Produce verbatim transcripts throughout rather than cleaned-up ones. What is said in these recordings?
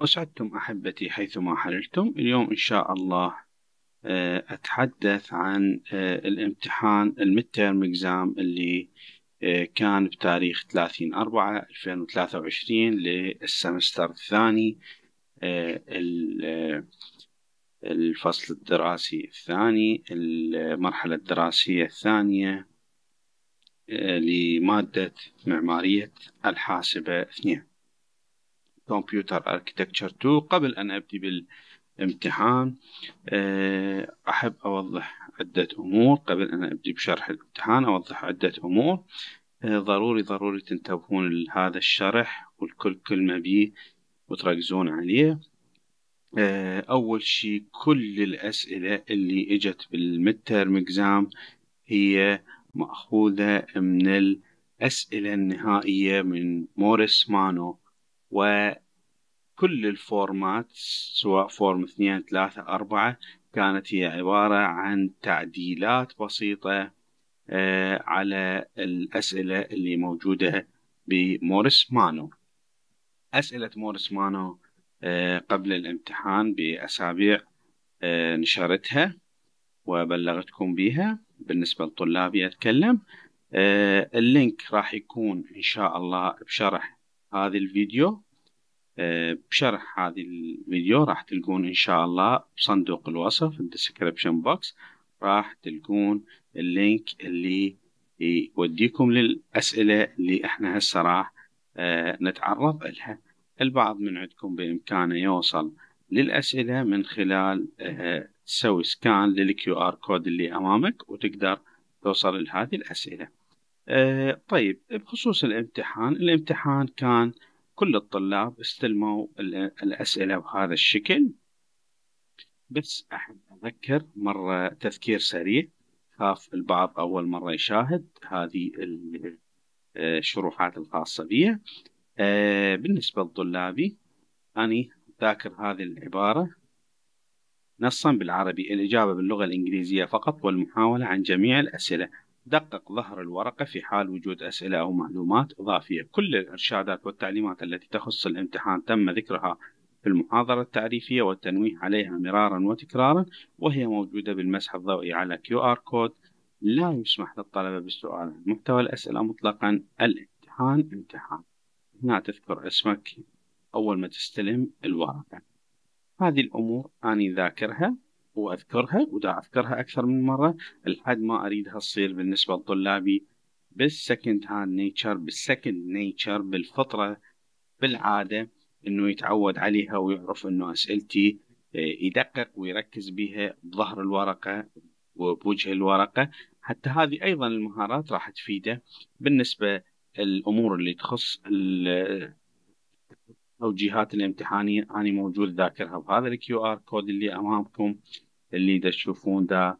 وسعدتم أحبتي حيثما حللتم. اليوم إن شاء الله أتحدث عن الامتحان الميدتيرم إكزام اللي كان بتاريخ ثلاثين أربعة ألفين وثلاثة وعشرين للسمستر الثاني الفصل الدراسي الثاني المرحلة الدراسية الثانية لمادة معمارية الحاسبة اثنين Computer Architecture تو. قبل أن أبدي بالامتحان أحب أوضح عدة أمور. قبل أن أبدي بشرح الامتحان أوضح عدة أمور. ضروري ضروري تنتبهون لهذا الشرح والكل كلمة بيه وتركزون عليه. أول شي كل الأسئلة اللي إجت بالميدتيرم إكزام هي مأخوذة من الأسئلة النهائية من موريس مانو، وكل الفورمات سواء فورم اثنين ثلاثة أربعة كانت هي عبارة عن تعديلات بسيطة على الأسئلة اللي موجودة بموريس مانو. أسئلة موريس مانو قبل الامتحان بأسابيع نشرتها وبلغتكم بها. بالنسبة لطلابي أتكلم، اللينك راح يكون إن شاء الله بشرح هذا الفيديو. بشرح هذا الفيديو راح تلقون إن شاء الله بصندوق الوصف الديسكريبشن بوكس راح تلقون اللينك اللي يوديكم للأسئلة اللي إحنا هسه راح نتعرض لها. البعض من عندكم بإمكانه يوصل للأسئلة من خلال تسوي سكان للكيو آر كود اللي أمامك وتقدر توصل لهذه الأسئلة. أه طيب، بخصوص الامتحان، الامتحان كان كل الطلاب استلموا الأسئلة بهذا الشكل، بس أحب أذكر مرة تذكير سريع، خاف البعض أول مرة يشاهد هذه الشروحات الخاصة بي. أه بالنسبة لطلابي أني ذاكر هذه العبارة نصا بالعربي، الإجابة باللغة الإنجليزية فقط والمحاولة عن جميع الأسئلة. دقق ظهر الورقة في حال وجود أسئلة أو معلومات إضافية. كل الإرشادات والتعليمات التي تخص الامتحان تم ذكرها في المحاضرة التعريفية والتنويه عليها مرارا وتكرارا، وهي موجودة بالمسح الضوئي على كيو آر كود. لا يسمح للطلبة بالسؤال عن محتوى الأسئلة مطلقا. الامتحان امتحان، هنا تذكر اسمك أول ما تستلم الورقة. هذه الأمور أنا ذاكرها وأذكرها ودا أذكرها أكثر من مرة لحد ما أريدها تصير بالنسبة لطلابي بالسكند هاند نيتشر، بالسكند نيتشر، بالفطرة، بالعادة، إنه يتعود عليها ويعرف إنه أسئلتي يدقق ويركز بها بظهر الورقة وبوجه الورقة. حتى هذه أيضا المهارات راح تفيده بالنسبة الأمور اللي تخص توجيهات الامتحانية. أنا موجود ذاكرها بهذا الكيو آر كود اللي أمامكم اللي دا تشوفون دا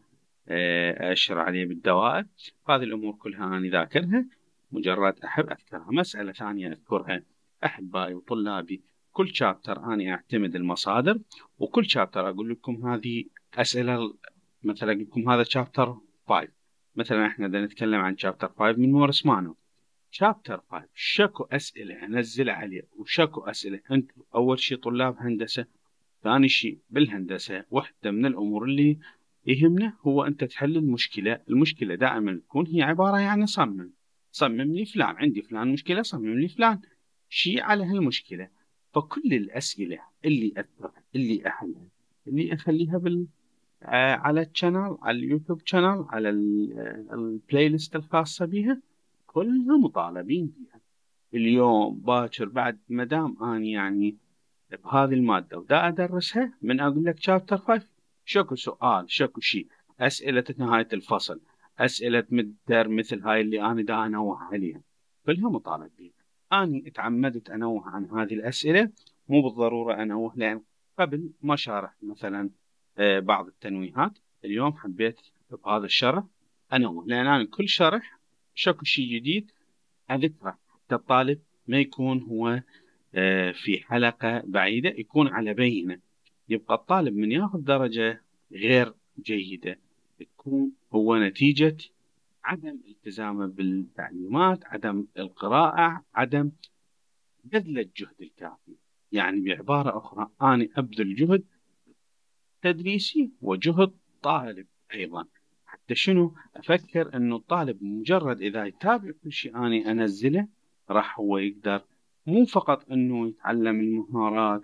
أشر عليه بالدوائر. هذه الأمور كلها أنا ذاكرها، مجرد أحب أذكرها. مسألة ثانية أذكرها أحبائي وطلابي، كل شابتر أنا أعتمد المصادر، وكل شابتر أقول لكم هذه أسئلة. مثلا أقول لكم هذا شابتر خمسة، مثلا إحنا دا نتكلم عن شابتر خمسة من موريس مانو. شابتر خمسة شكو أسئلة أنزل عليه وشكو أسئلة. أنتم أول شي طلاب هندسة، ثاني شي بالهندسة واحدة من الأمور اللي يهمنا هو أنت تحل المشكلة. المشكلة دائما تكون هي عبارة يعني صمم صمم لي فلان، عندي فلان مشكلة، صمم لي فلان شي على هالمشكلة. فكل الأسئلة اللي أذكرها اللي أحلها اللي أخليها بال على الشانل، على اليوتيوب شانل، على البلاي ليست الخاصة بيها، كلنا مطالبين بها. اليوم باكر بعد ما دام اني يعني بهذه الماده ودا ادرسها، من اقول لك شابتر خمسة شكو سؤال شكو شيء، اسئله نهايه الفصل، اسئله مدر مثل هاي اللي انا دا انوه عليها، كلها مطالب بها. اني اتعمدت انوه عن هذه الاسئله، مو بالضروره انوه لان قبل ما شارح مثلا بعض التنويهات. اليوم حبيت بهذا الشرح انوه لان انا كل شرح شكو شيء جديد أذكره، حتى الطالب ما يكون هو في حلقة بعيدة، يكون على بينة. يبقى الطالب من ياخذ درجة غير جيدة تكون هو نتيجة عدم التزامه بالتعليمات، عدم القراءة، عدم بذل الجهد الكافي. يعني بعبارة أخرى أنا أبذل جهد تدريسي وجهد طالب أيضا، حتى شنو أفكر أنه الطالب مجرد إذا يتابع كل شيء أنا أنزله راح هو يقدر مو فقط أنه يتعلم المهارات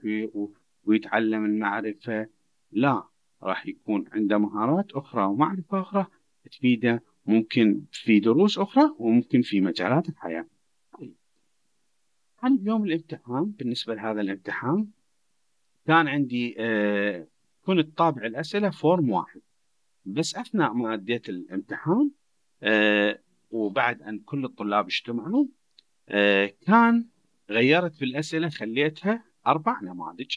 ويتعلم المعرفة، لا راح يكون عنده مهارات أخرى ومعرفة أخرى تفيده ممكن في دروس أخرى وممكن في مجالات الحياة. عن يوم الامتحان، بالنسبة لهذا الامتحان كان عندي آه كنت طابع الأسئلة فورم واحد، بس أثناء ما أديت الامتحان آه وبعد أن كل الطلاب اجتمعوا آه كان غيرت في الأسئلة، خليتها أربع نماذج،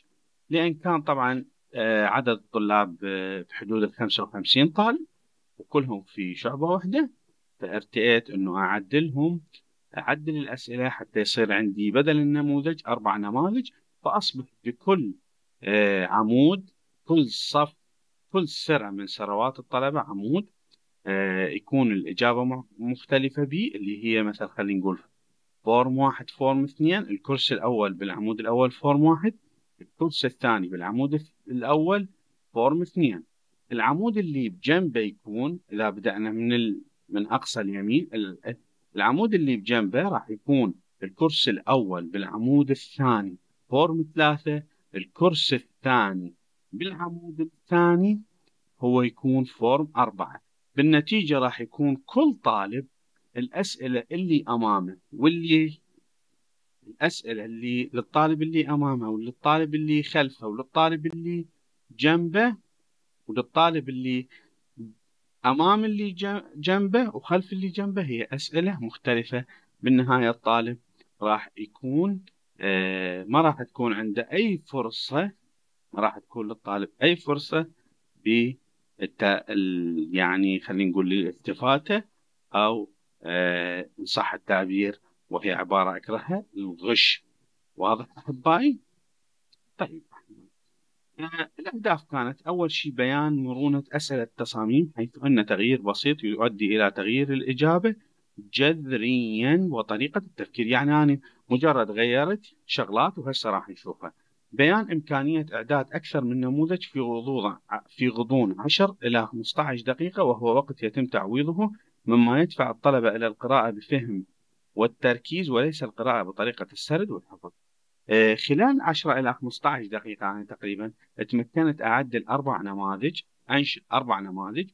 لأن كان طبعا آه عدد الطلاب آه بحدود ال خمسة وخمسين طالب وكلهم في شعبة واحدة، فارتئيت أنه أعدلهم أعدل الأسئلة حتى يصير عندي بدل النموذج أربع نماذج، فأصبح بكل آه عمود كل صف كل سرة من سروات الطلبة عمود آه يكون الإجابة مختلفة بي، اللي هي مثلا خلينا نقول فورم واحد فورم اثنين، الكرسي الأول بالعمود الأول فورم واحد، الكرسي الثاني بالعمود الأول فورم اثنين، العمود اللي بجنبه يكون إذا بدأنا من ال... من أقصى اليمين، ال... العمود اللي بجنبه راح يكون الكرسي الأول بالعمود الثاني فورم ثلاثة، الكرسي الثاني بالعمود الثاني هو يكون فورم أربعة. بالنتيجة راح يكون كل طالب الأسئلة اللي أمامه واللي الأسئلة اللي للطالب اللي أمامه وللطالب اللي خلفه وللطالب اللي جنبه وللطالب اللي أمام اللي جنبه وخلف اللي جنبه هي أسئلة مختلفة. بالنهاية الطالب راح يكون آه ما راح تكون عنده أي فرصة، ما راح تكون للطالب أي فرصة بالت... يعني خلينا نقول استفادته أو آه إن صح التعبير، وهي عبارة أكرهها الغش. واضح أحبائي؟ طيب الأهداف كانت أول شيء بيان مرونة أسئلة التصاميم، حيث أن تغيير بسيط يؤدي إلى تغيير الإجابة جذريا وطريقة التفكير، يعني أنا يعني مجرد غيرت شغلات وهسه راح نشوفها. بيان إمكانية إعداد أكثر من نموذج في غضون في غضون عشرة إلى خمسة عشر دقيقة، وهو وقت يتم تعويضه مما يدفع الطلبة إلى القراءة بفهم والتركيز وليس القراءة بطريقة السرد والحفظ. خلال عشرة إلى خمسة عشر دقيقة يعني تقريبا تمكنت أعدل أربع نماذج أنشئ أربع نماذج،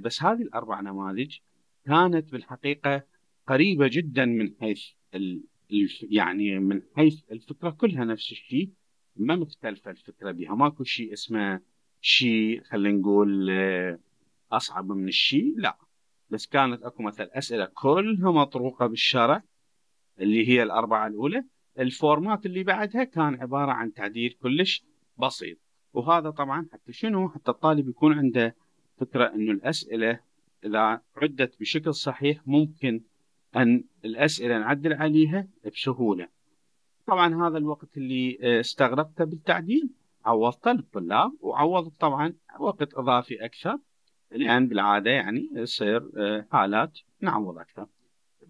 بس هذه الأربع نماذج كانت بالحقيقة قريبة جدا من حيث يعني من حيث الفكرة كلها نفس الشيء، ما مختلفة الفكرة بها، ماكو شيء اسمه شيء خلينا نقول أصعب من الشيء، لا، بس كانت أكو مثلا أسئلة كلها مطروقة بالشرع اللي هي الأربعة الأولى، الفورمات اللي بعدها كان عبارة عن تعديل كلش بسيط، وهذا طبعا حتى شنو حتى الطالب يكون عنده فكرة انه الأسئلة إذا عدت بشكل صحيح ممكن أن الأسئلة نعدل عليها بسهولة. طبعا هذا الوقت اللي استغرقته بالتعديل عوضته للطلاب، وعوضت طبعا وقت إضافي أكثر، لأن بالعادة يعني يصير حالات نعوض أكثر.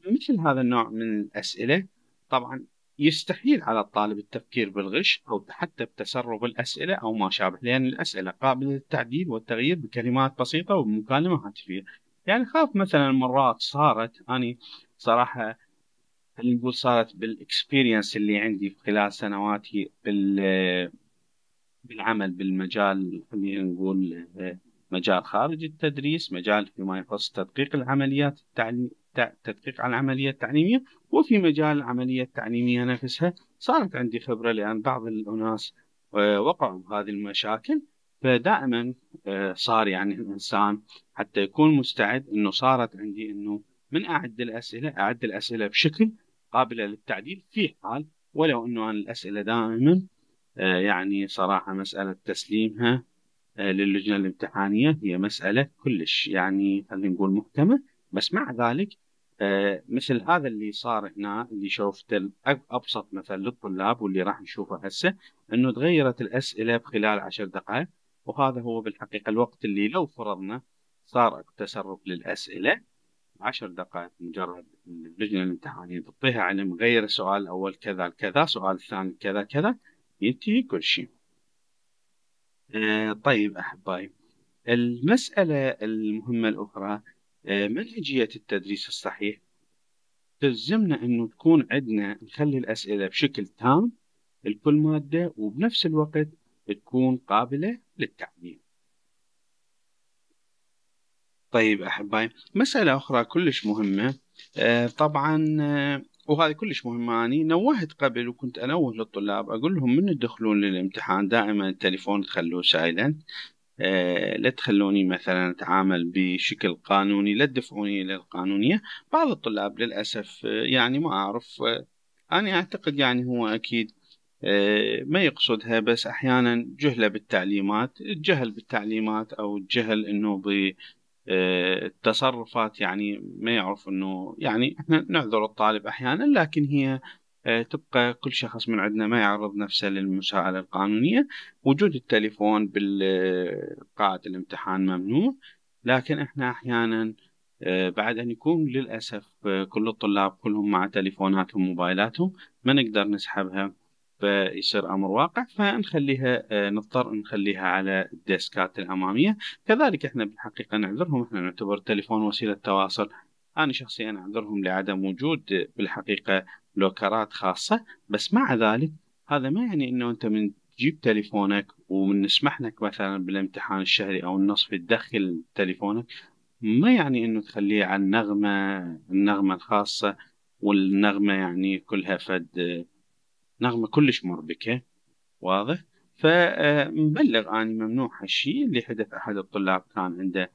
مثل هذا النوع من الأسئلة طبعا يستحيل على الطالب التفكير بالغش أو حتى بتسرب الأسئلة أو ما شابه، لأن الأسئلة قابلة للتعديل والتغيير بكلمات بسيطة وبمكالمة هاتفية. يعني خاف مثلا مرات صارت أنا صراحة اللي نقول صارت بالإكسبيرينس اللي عندي خلال سنواتي بال بالعمل بالمجال خلينا نقول مجال خارج التدريس، مجال فيما يخص تدقيق العمليات التعليمية تدقيق على العملية التعليمية، وفي مجال العملية التعليمية نفسها صارت عندي خبرة، لأن بعض الناس وقعوا بهذه المشاكل، فدائما صار يعني الإنسان حتى يكون مستعد أنه صارت عندي أنه من أعد الأسئلة أعد الأسئلة بشكل قابلة للتعديل في حال، ولو أنه أنا الأسئلة دائما يعني صراحة مسألة تسليمها للجنة الامتحانية هي مسألة كلش يعني خلينا نقول محكمة، بس مع ذلك مثل هذا اللي صار هنا اللي شوفته أبسط مثل للطلاب واللي راح نشوفه هسه أنه تغيرت الأسئلة بخلال عشر دقائق، وهذا هو بالحقيقة الوقت اللي لو فرضنا صار تسرب للأسئلة عشر دقائق مجرد اللجنة الامتحانية تعطيها على مغير السؤال الأول كذا كذا، سؤال الثاني كذا كذا، ينتهي كل شيء. آه طيب أحبائي، المسألة المهمة الأخرى آه منهجية التدريس الصحيح تلزمنا إنه تكون عندنا نخلي الأسئلة بشكل تام لكل مادة، وبنفس الوقت تكون قابلة للتعليم. طيب أحبائي، مسألة أخرى كلش مهمة آه طبعا آه وهذه كلش مهمة، أنا نوهت قبل وكنت أنوه للطلاب أقول لهم من تدخلون للامتحان دائما التليفون تخلوه سايلنت، آه لا تخلوني مثلا أتعامل بشكل قانوني، لا تدفعوني للقانونية. بعض الطلاب للأسف آه يعني ما أعرف، آه أنا أعتقد يعني هو أكيد آه ما يقصدها، بس أحيانا جهلة بالتعليمات، الجهل بالتعليمات أو الجهل إنه ب التصرفات، يعني ما يعرف انه يعني احنا نعذر الطالب احيانا، لكن هي تبقى كل شخص من عندنا ما يعرض نفسه للمساءلة القانونية. وجود التليفون بالقاعة الامتحان ممنوع، لكن احنا احيانا بعد ان يكون للأسف كل الطلاب كلهم مع تليفوناتهم موبايلاتهم ما نقدر نسحبها، فيصير أمر واقع، فنخليها نضطر نخليها على الديسكات الأمامية. كذلك إحنا بالحقيقة نعذرهم، إحنا نعتبر التليفون وسيلة تواصل، أنا شخصيا أعذرهم لعدم وجود بالحقيقة بلوكرات خاصة، بس مع ذلك هذا ما يعني إنه أنت من تجيب تليفونك ومن نسمح لك مثلا بالامتحان الشهري أو النصفي تدخل تليفونك، ما يعني إنه تخليه على النغمة النغمة الخاصة، والنغمة يعني كلها فد نغمة كلش مربكة، واضح؟ فمبلغ أني ممنوع هالشي اللي حدث. أحد الطلاب كان عنده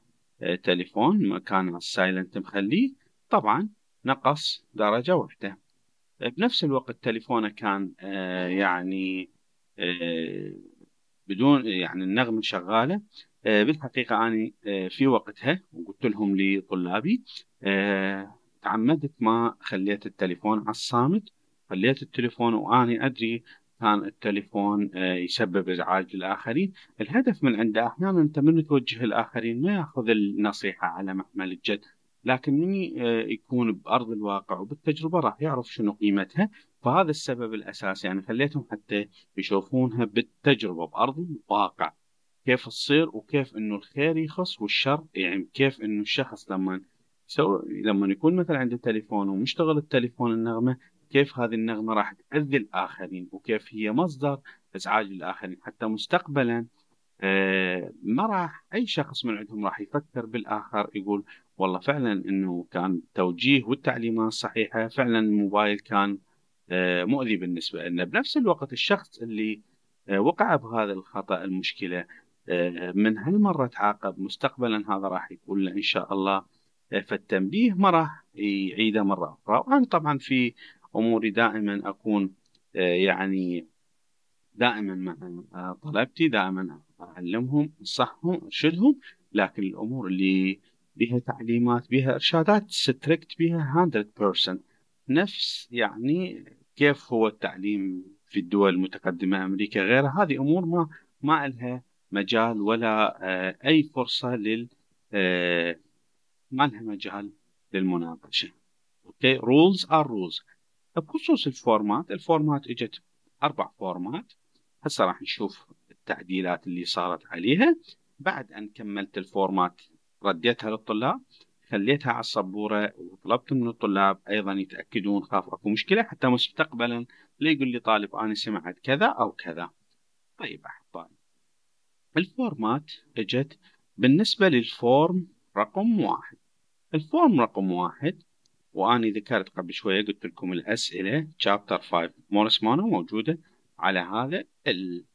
تليفون كان على السايلنت مخليه، طبعا نقص درجة واحدة. بنفس الوقت تليفونه كان يعني بدون يعني النغمة شغالة. بالحقيقة أني في وقتها وقلت لهم لطلابي تعمدت ما خليت التليفون على الصامت، خليت التليفون وأني أدري كان التليفون يسبب إزعاج للآخرين. الهدف من عنده أحيانا أنت من توجه الآخرين ما يأخذ النصيحة على محمل الجد، لكن من يكون بأرض الواقع وبالتجربة راح يعرف شنو قيمتها. فهذا السبب الأساسي، يعني خليتهم حتى يشوفونها بالتجربة بأرض الواقع كيف تصير، وكيف إنه الخير يخص والشر يعني كيف إنه الشخص لما لما يكون مثلا عنده تليفون ومشتغل التليفون النغمة، كيف هذه النغمة راح تأذي الآخرين، وكيف هي مصدر إزعاج للآخرين، حتى مستقبلا آه ما راح أي شخص من عندهم راح يفكر بالآخر يقول والله فعلا إنه كان توجيه والتعليمات صحيحة، فعلا الموبايل كان آه مؤذي بالنسبة لنا. بنفس الوقت الشخص اللي آه وقع بهذا الخطأ المشكلة آه من هالمرة تعاقب، مستقبلا هذا راح يقول له إن شاء الله آه فالتنبيه ما راح يعيده مرة أخرى. وأنا طبعا في أموري دائما أكون يعني دائما مع طلبتي، دائما أعلمهم أنصحهم أرشدهم، لكن الأمور اللي بها تعليمات بها إرشادات ستريكت بها مئة بالمئة نفس يعني كيف هو التعليم في الدول المتقدمة أمريكا غيرها، هذه أمور ما ما لها مجال ولا أي فرصة لل ما لها مجال للمناقشة. أوكي، rules are rules. بخصوص الفورمات، الفورمات اجت اربع فورمات، هسه راح نشوف التعديلات اللي صارت عليها. بعد ان كملت الفورمات رديتها للطلاب، خليتها على السبوره، وطلبت من الطلاب ايضا يتاكدون خاف اكو مشكله، حتى مستقبلا لا يقول لي طالب انا سمعت كذا او كذا. طيب احبائي، الفورمات اجت بالنسبه للفورم رقم واحد. الفورم رقم واحد وأنا ذكرت قبل شوية قلت لكم الأسئلة شابتر خمسة موريس مانو موجودة على هذا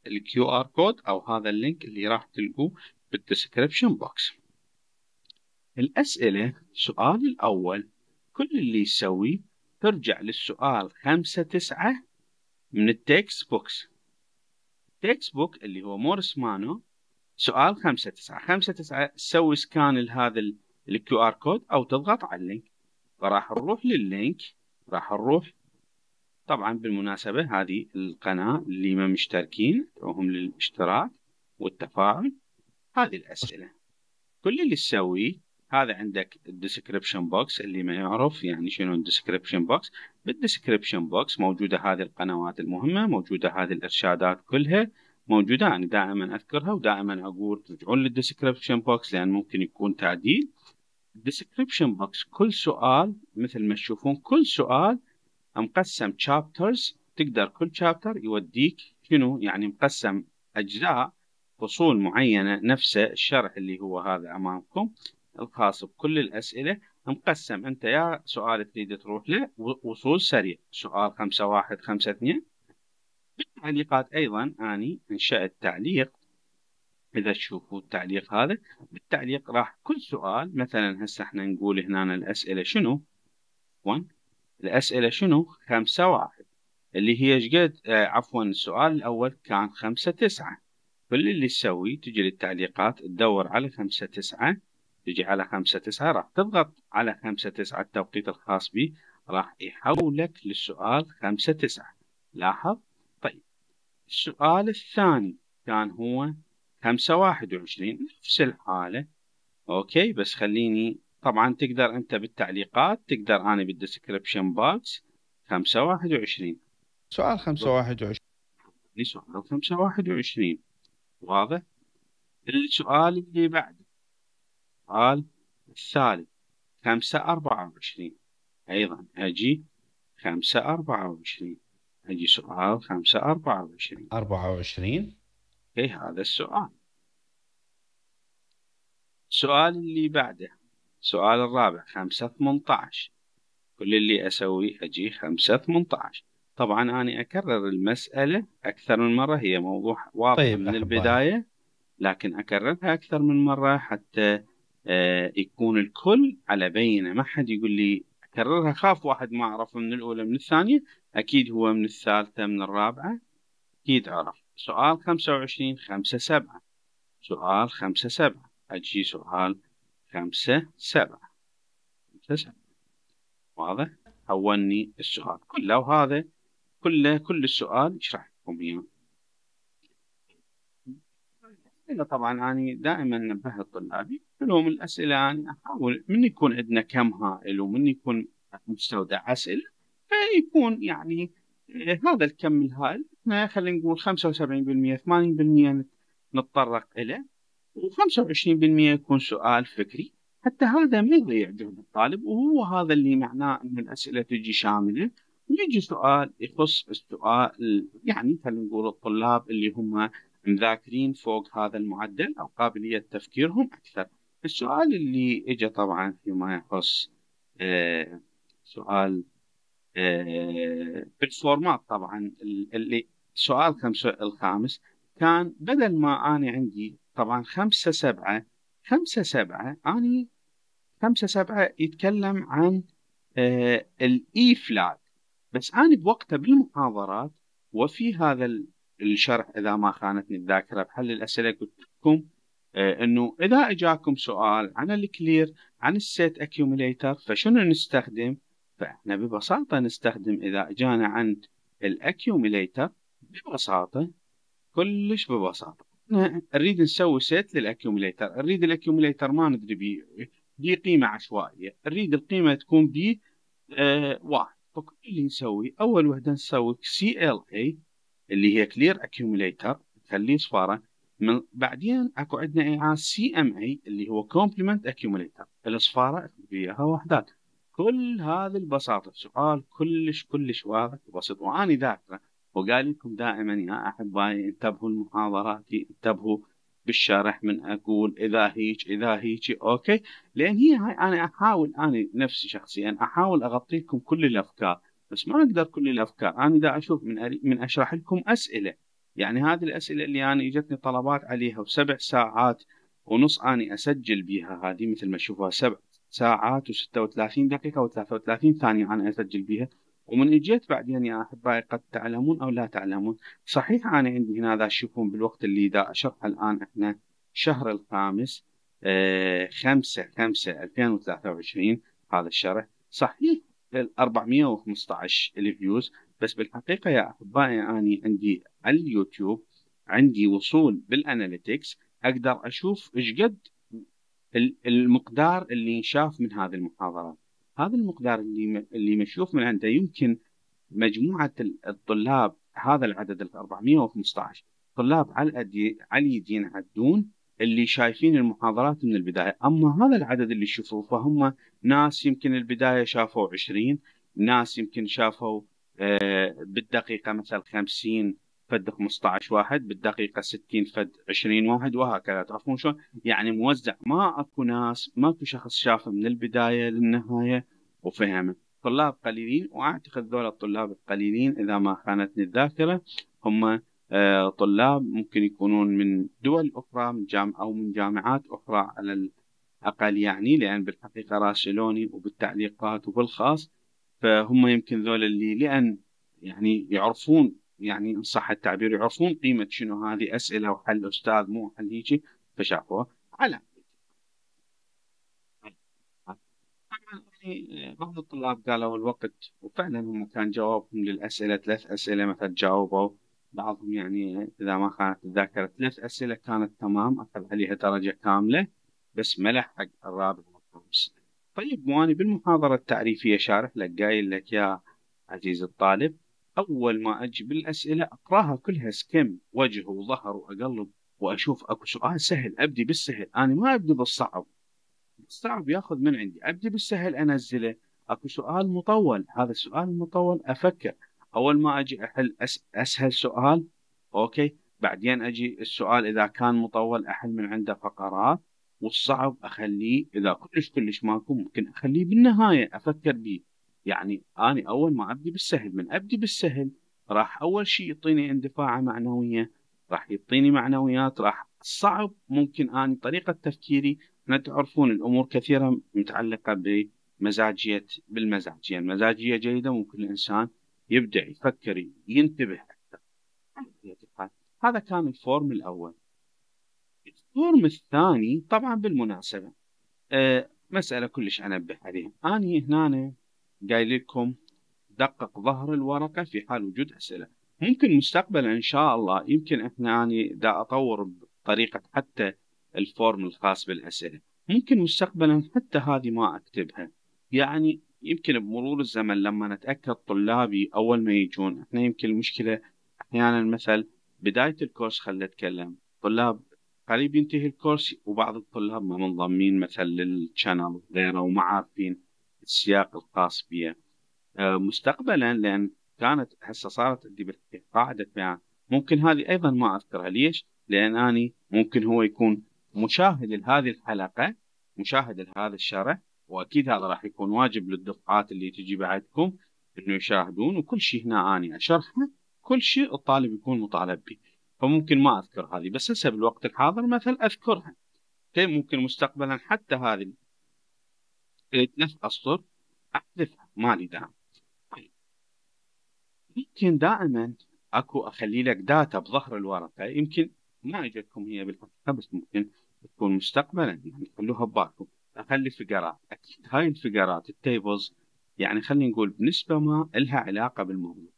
الكيو آر كود أو هذا اللينك اللي راح تلقوه بالديسكربشن بوكس. الأسئلة السؤال الأول كل اللي يسويه ترجع للسؤال خمسة تسعة من التكست بوكس، التكست بوك اللي هو موريس مانو سؤال خمسة تسعة خمسة تسعة سوي سكان لهذا الكيو آر كود أو تضغط على اللينك. فراح نروح لللينك، راح نروح طبعا بالمناسبة هذه القناة اللي ما مشتركين ادعوهم للاشتراك والتفاعل. هذه الأسئلة كل اللي تسويه هذا عندك الديسكريبشن بوكس. اللي ما يعرف يعني شنو الديسكريبشن بوكس، بالديسكريبشن بوكس موجوده هذه القنوات المهمه، موجوده هذه الارشادات كلها موجوده. انا دائما اذكرها ودائما اقول ترجعون للديسكريبشن بوكس لان ممكن يكون تعديل. الديسكريبشن بوكس كل سؤال مثل ما تشوفون كل سؤال مقسم تشابترز، تقدر كل تشابتر يوديك شنو يعني مقسم اجزاء فصول معينه. نفس الشرح اللي هو هذا امامكم الخاص بكل الاسئله مقسم، انت يا سؤال تريد تروح له وصول سريع، سؤال خمسة واحد خمسة اثنين. بالتعليقات ايضا اني انشأت تعليق، اذا تشوفوا التعليق هذا بالتعليق راح كل سؤال مثلا هسه احنا نقول هنا الاسئله شنو واحد، الاسئله شنو خمسة واحد اللي هي شقد آه عفوا السؤال الاول كان خمسة تسعة. كل اللي تسوي تجي للتعليقات تدور على خمسة تسعة، تجي على خمسة تسعة راح تضغط على خمسة تسعة التوقيت الخاص بي راح يحولك للسؤال خمسة تسعة. لاحظ. طيب السؤال الثاني كان هو خمسة واحد وعشرين نفس الحالة. اوكي بس خليني طبعا تقدر انت بالتعليقات، تقدر انا بالديسكريبشن بوكس خمسة واحد وعشرين سؤال خمسة واحد وعشرين سؤال خمسة واحد وعشرين. واضح. السؤال اللي بعده السؤال الثالث خمسة أربعة وعشرين، أيضا أجي خمسة أربعة وعشرين، أجي سؤال خمسة أربعة وعشرين أربعة وعشرين. إيه هذا السؤال. السؤال اللي بعده السؤال الرابع خمسة ثمنطعش، كل اللي أسوي أجي خمسة ثمنطعش. طبعا أنا أكرر المسألة أكثر من مرة، هي موضوع واضح طيب من البداية لكن أكررها أكثر من مرة حتى آه يكون الكل على بينه، ما حد يقول لي اكررها، خاف واحد ما عرف من الاولى من الثانيه، اكيد هو من الثالثه من الرابعه اكيد عرف. سؤال خمسة وعشرين خمسة سبعة، سؤال خمسة سبعة، اجي سؤال خمسة سبعة خمسة سبعة. واضح. حولني السؤال كله، وهذا كله كل السؤال اشرح لكم اياه. طبعا أنا دائما نبه الطلابي كلهم الأسئلة، أنا أحاول من يكون عندنا كم هائل ومن يكون مستودع أسئلة فيكون يعني هذا الكم الهائل احنا خلينا نقول خمسة وسبعين بالمئة ثمانين بالمئة نتطرق إليه، وخمسة وعشرين بالمئة يكون سؤال فكري حتى هذا ما يضيع جهد الطالب، وهو هذا اللي معناه أن الأسئلة تجي شاملة ويجي سؤال يخص السؤال يعني خلينا نقول الطلاب اللي هم مذاكرين فوق هذا المعدل أو قابلية تفكيرهم أكثر. السؤال اللي إجا طبعا فيما يخص آه سؤال آه بالفورمات، طبعا اللي سؤال خمسة الخامس كان بدل ما أنا عندي طبعا خمسة سبعة خمسة سبعة أنا خمسة سبعة يتكلم عن آه الإي فلاج، بس أنا بوقتها بالمحاضرات وفي هذا ال الشرح إذا ما خانتني الذاكرة بحل الأسئلة قلت لكم آه إنه إذا إجاكم سؤال عن الكلير عن السيت أكيوميليتر فشنو نستخدم؟ فإحنا ببساطة نستخدم إذا إجانا عن الأكيوميليتر ببساطة كلش ببساطة نريد نسوي سيت للأكيوميليتر، نريد الأكيوميليتر ما ندري بي دي قيمة عشوائية، نريد القيمة تكون بي آه واحد، فكل اللي نسوي أول وحدة نسوي سي إل إيه اللي هي كلير اكيوميليتر نخليه صفاره، من بعدين اكو عندنا اعاز سي ام اي اللي هو كومبلمنت اكيوميليتر الصفاره بيها وحدات. كل هذه البساطه سؤال كلش كلش واضح وبسيط، واني ذاكره وقال لكم دائما يا احبائي انتبهوا لمحاضراتي، انتبهوا بالشرح من اقول اذا هيك اذا هيك اوكي، لان هي هاي انا احاول انا نفسي شخصيا احاول اغطي لكم كل الافكار بس ما اقدر كل الافكار، انا دا اشوف من أري... من اشرح لكم اسئله، يعني هذه الاسئله اللي انا اجتني طلبات عليها وسبع ساعات ونص انا اسجل بيها، هذه مثل ما تشوفوها سبع ساعات و36 دقيقه و33 ثانيه انا اسجل بيها، ومن اجيت بعدين يا احبائي قد تعلمون او لا تعلمون، صحيح انا عندي هنا اذا تشوفون بالوقت اللي دا اشرحه الان احنا الشهر الخامس آه خمسة خمسة ألفين وثلاثة وعشرين هذا الشرح، صحيح أربعمئة وخمسة عشر الفيوز بس بالحقيقة يا أحبائي أني عندي على اليوتيوب عندي وصول بالأناليتكس أقدر أشوف إيش قد المقدار اللي ينشاف من هذه المحاضرات. هذا المقدار اللي اللي مشوف من عنده يمكن مجموعة الطلاب، هذا العدد أربعمئة وخمسة عشر طلاب على اليد ينعدون اللي شايفين المحاضرات من البداية. أما هذا العدد اللي شوفوه فهم ناس يمكن البداية شافوا عشرين، ناس يمكن شافوا آه بالدقيقة مثلا خمسين فد خمسة عشر واحد، بالدقيقة ستين فد عشرين واحد، وهكذا. تعرفون شلون؟ يعني موزع، ما اكو ناس، ماكو شخص شافه من البداية للنهاية وفهمه. طلاب قليلين، واعتقد ذولا الطلاب القليلين إذا ما خانتني الذاكرة هم آه طلاب ممكن يكونون من دول أخرى، من جامعة أو من جامعات أخرى على الأقل، يعني لأن بالحقيقة راسلوني وبالتعليقات وبالخاص، فهم يمكن ذولا اللي لأن يعني يعرفون، يعني إن صح التعبير، يعرفون قيمة شنو هذه أسئلة وحل أستاذ مو حل هيجي، فشافوها على بعض الطلاب قالوا الوقت، وفعلا هم كان جوابهم للأسئلة ثلاث أسئلة مثلا جاوبوا، بعضهم يعني إذا ما خانت الذاكرة ثلاث أسئلة كانت تمام، أخذ عليها درجة كاملة، بس ما لحق الرابع والخامس. طيب مواني بالمحاضرة التعريفية شارح لك قايل لك يا عزيز الطالب، أول ما أجي بالأسئلة أقراها كلها سكم وجه وظهر وأقلب وأشوف أكو سؤال سهل أبدي بالسهل، أنا ما أبدي بالصعب، الصعب ياخذ من عندي، أبدي بالسهل أنزله. أكو سؤال مطول، هذا السؤال المطول أفكر، أول ما أجي أحل أس... أسهل سؤال، أوكي، بعدين أجي السؤال إذا كان مطول أحل من عنده فقرات، والصعب أخليه إذا كلش كلش ماكو ممكن أخليه بالنهاية أفكر بيه. يعني أنا أول ما أبدي بالسهل، من أبدي بالسهل راح أول شيء يعطيني اندفاعة معنوية، راح يعطيني معنويات، راح صعب ممكن أنا طريقة تفكيري، أنا تعرفون الأمور كثيرة متعلقة بمزاجية، بالمزاجية، المزاجية جيدة ممكن الإنسان يبدع يفكر ينتبه أكثر. هذا كان الفورم الأول. الفورم الثاني طبعا بالمناسبة أه مسألة كلش أنبه عليها، أنا هنا قايل لكم دقق ظهر الورقة في حال وجود أسئلة، ممكن مستقبلا إن شاء الله يمكن إحنا أني دا أطور بطريقة حتى الفورم الخاص بالأسئلة، ممكن مستقبلا حتى هذه ما أكتبها، يعني يمكن بمرور الزمن لما نتأكد طلابي أول ما يجون، إحنا يمكن المشكلة أحيانا مثل بداية الكورس، خلنا نتكلم طلاب قريب ينتهي الكورس وبعض الطلاب ما منضمين مثل للشانل وغيره وما عارفين السياق الخاص بيه. أه مستقبلا لأن كانت هسه صارت عندي قاعدة بيان، ممكن هذه أيضا ما أذكرها، ليش؟ لأن أني ممكن هو يكون مشاهد لهذه الحلقة، مشاهد لهذا الشرح، وأكيد هذا راح يكون واجب للدفعات اللي تجي بعدكم إنه يشاهدون، وكل شيء هنا أني أشرحه، كل شيء الطالب يكون مطالب به، فممكن ما أذكر هذه، بس هسه بالوقت الحاضر مثلا أذكرها. ممكن مستقبلا حتى هذه ثلاث أسطر أحذفها ما لي داعي. يمكن دائما اكو اخلي لك داتا بظهر الورقة، يمكن ما اجتكم هي بالحقيقة بس ممكن تكون مستقبلا، يعني خلوها ببالكم، اخلي فقرات، اكيد هاي الفقرات التيبلز يعني خلينا نقول بنسبة ما لها علاقة بالموضوع،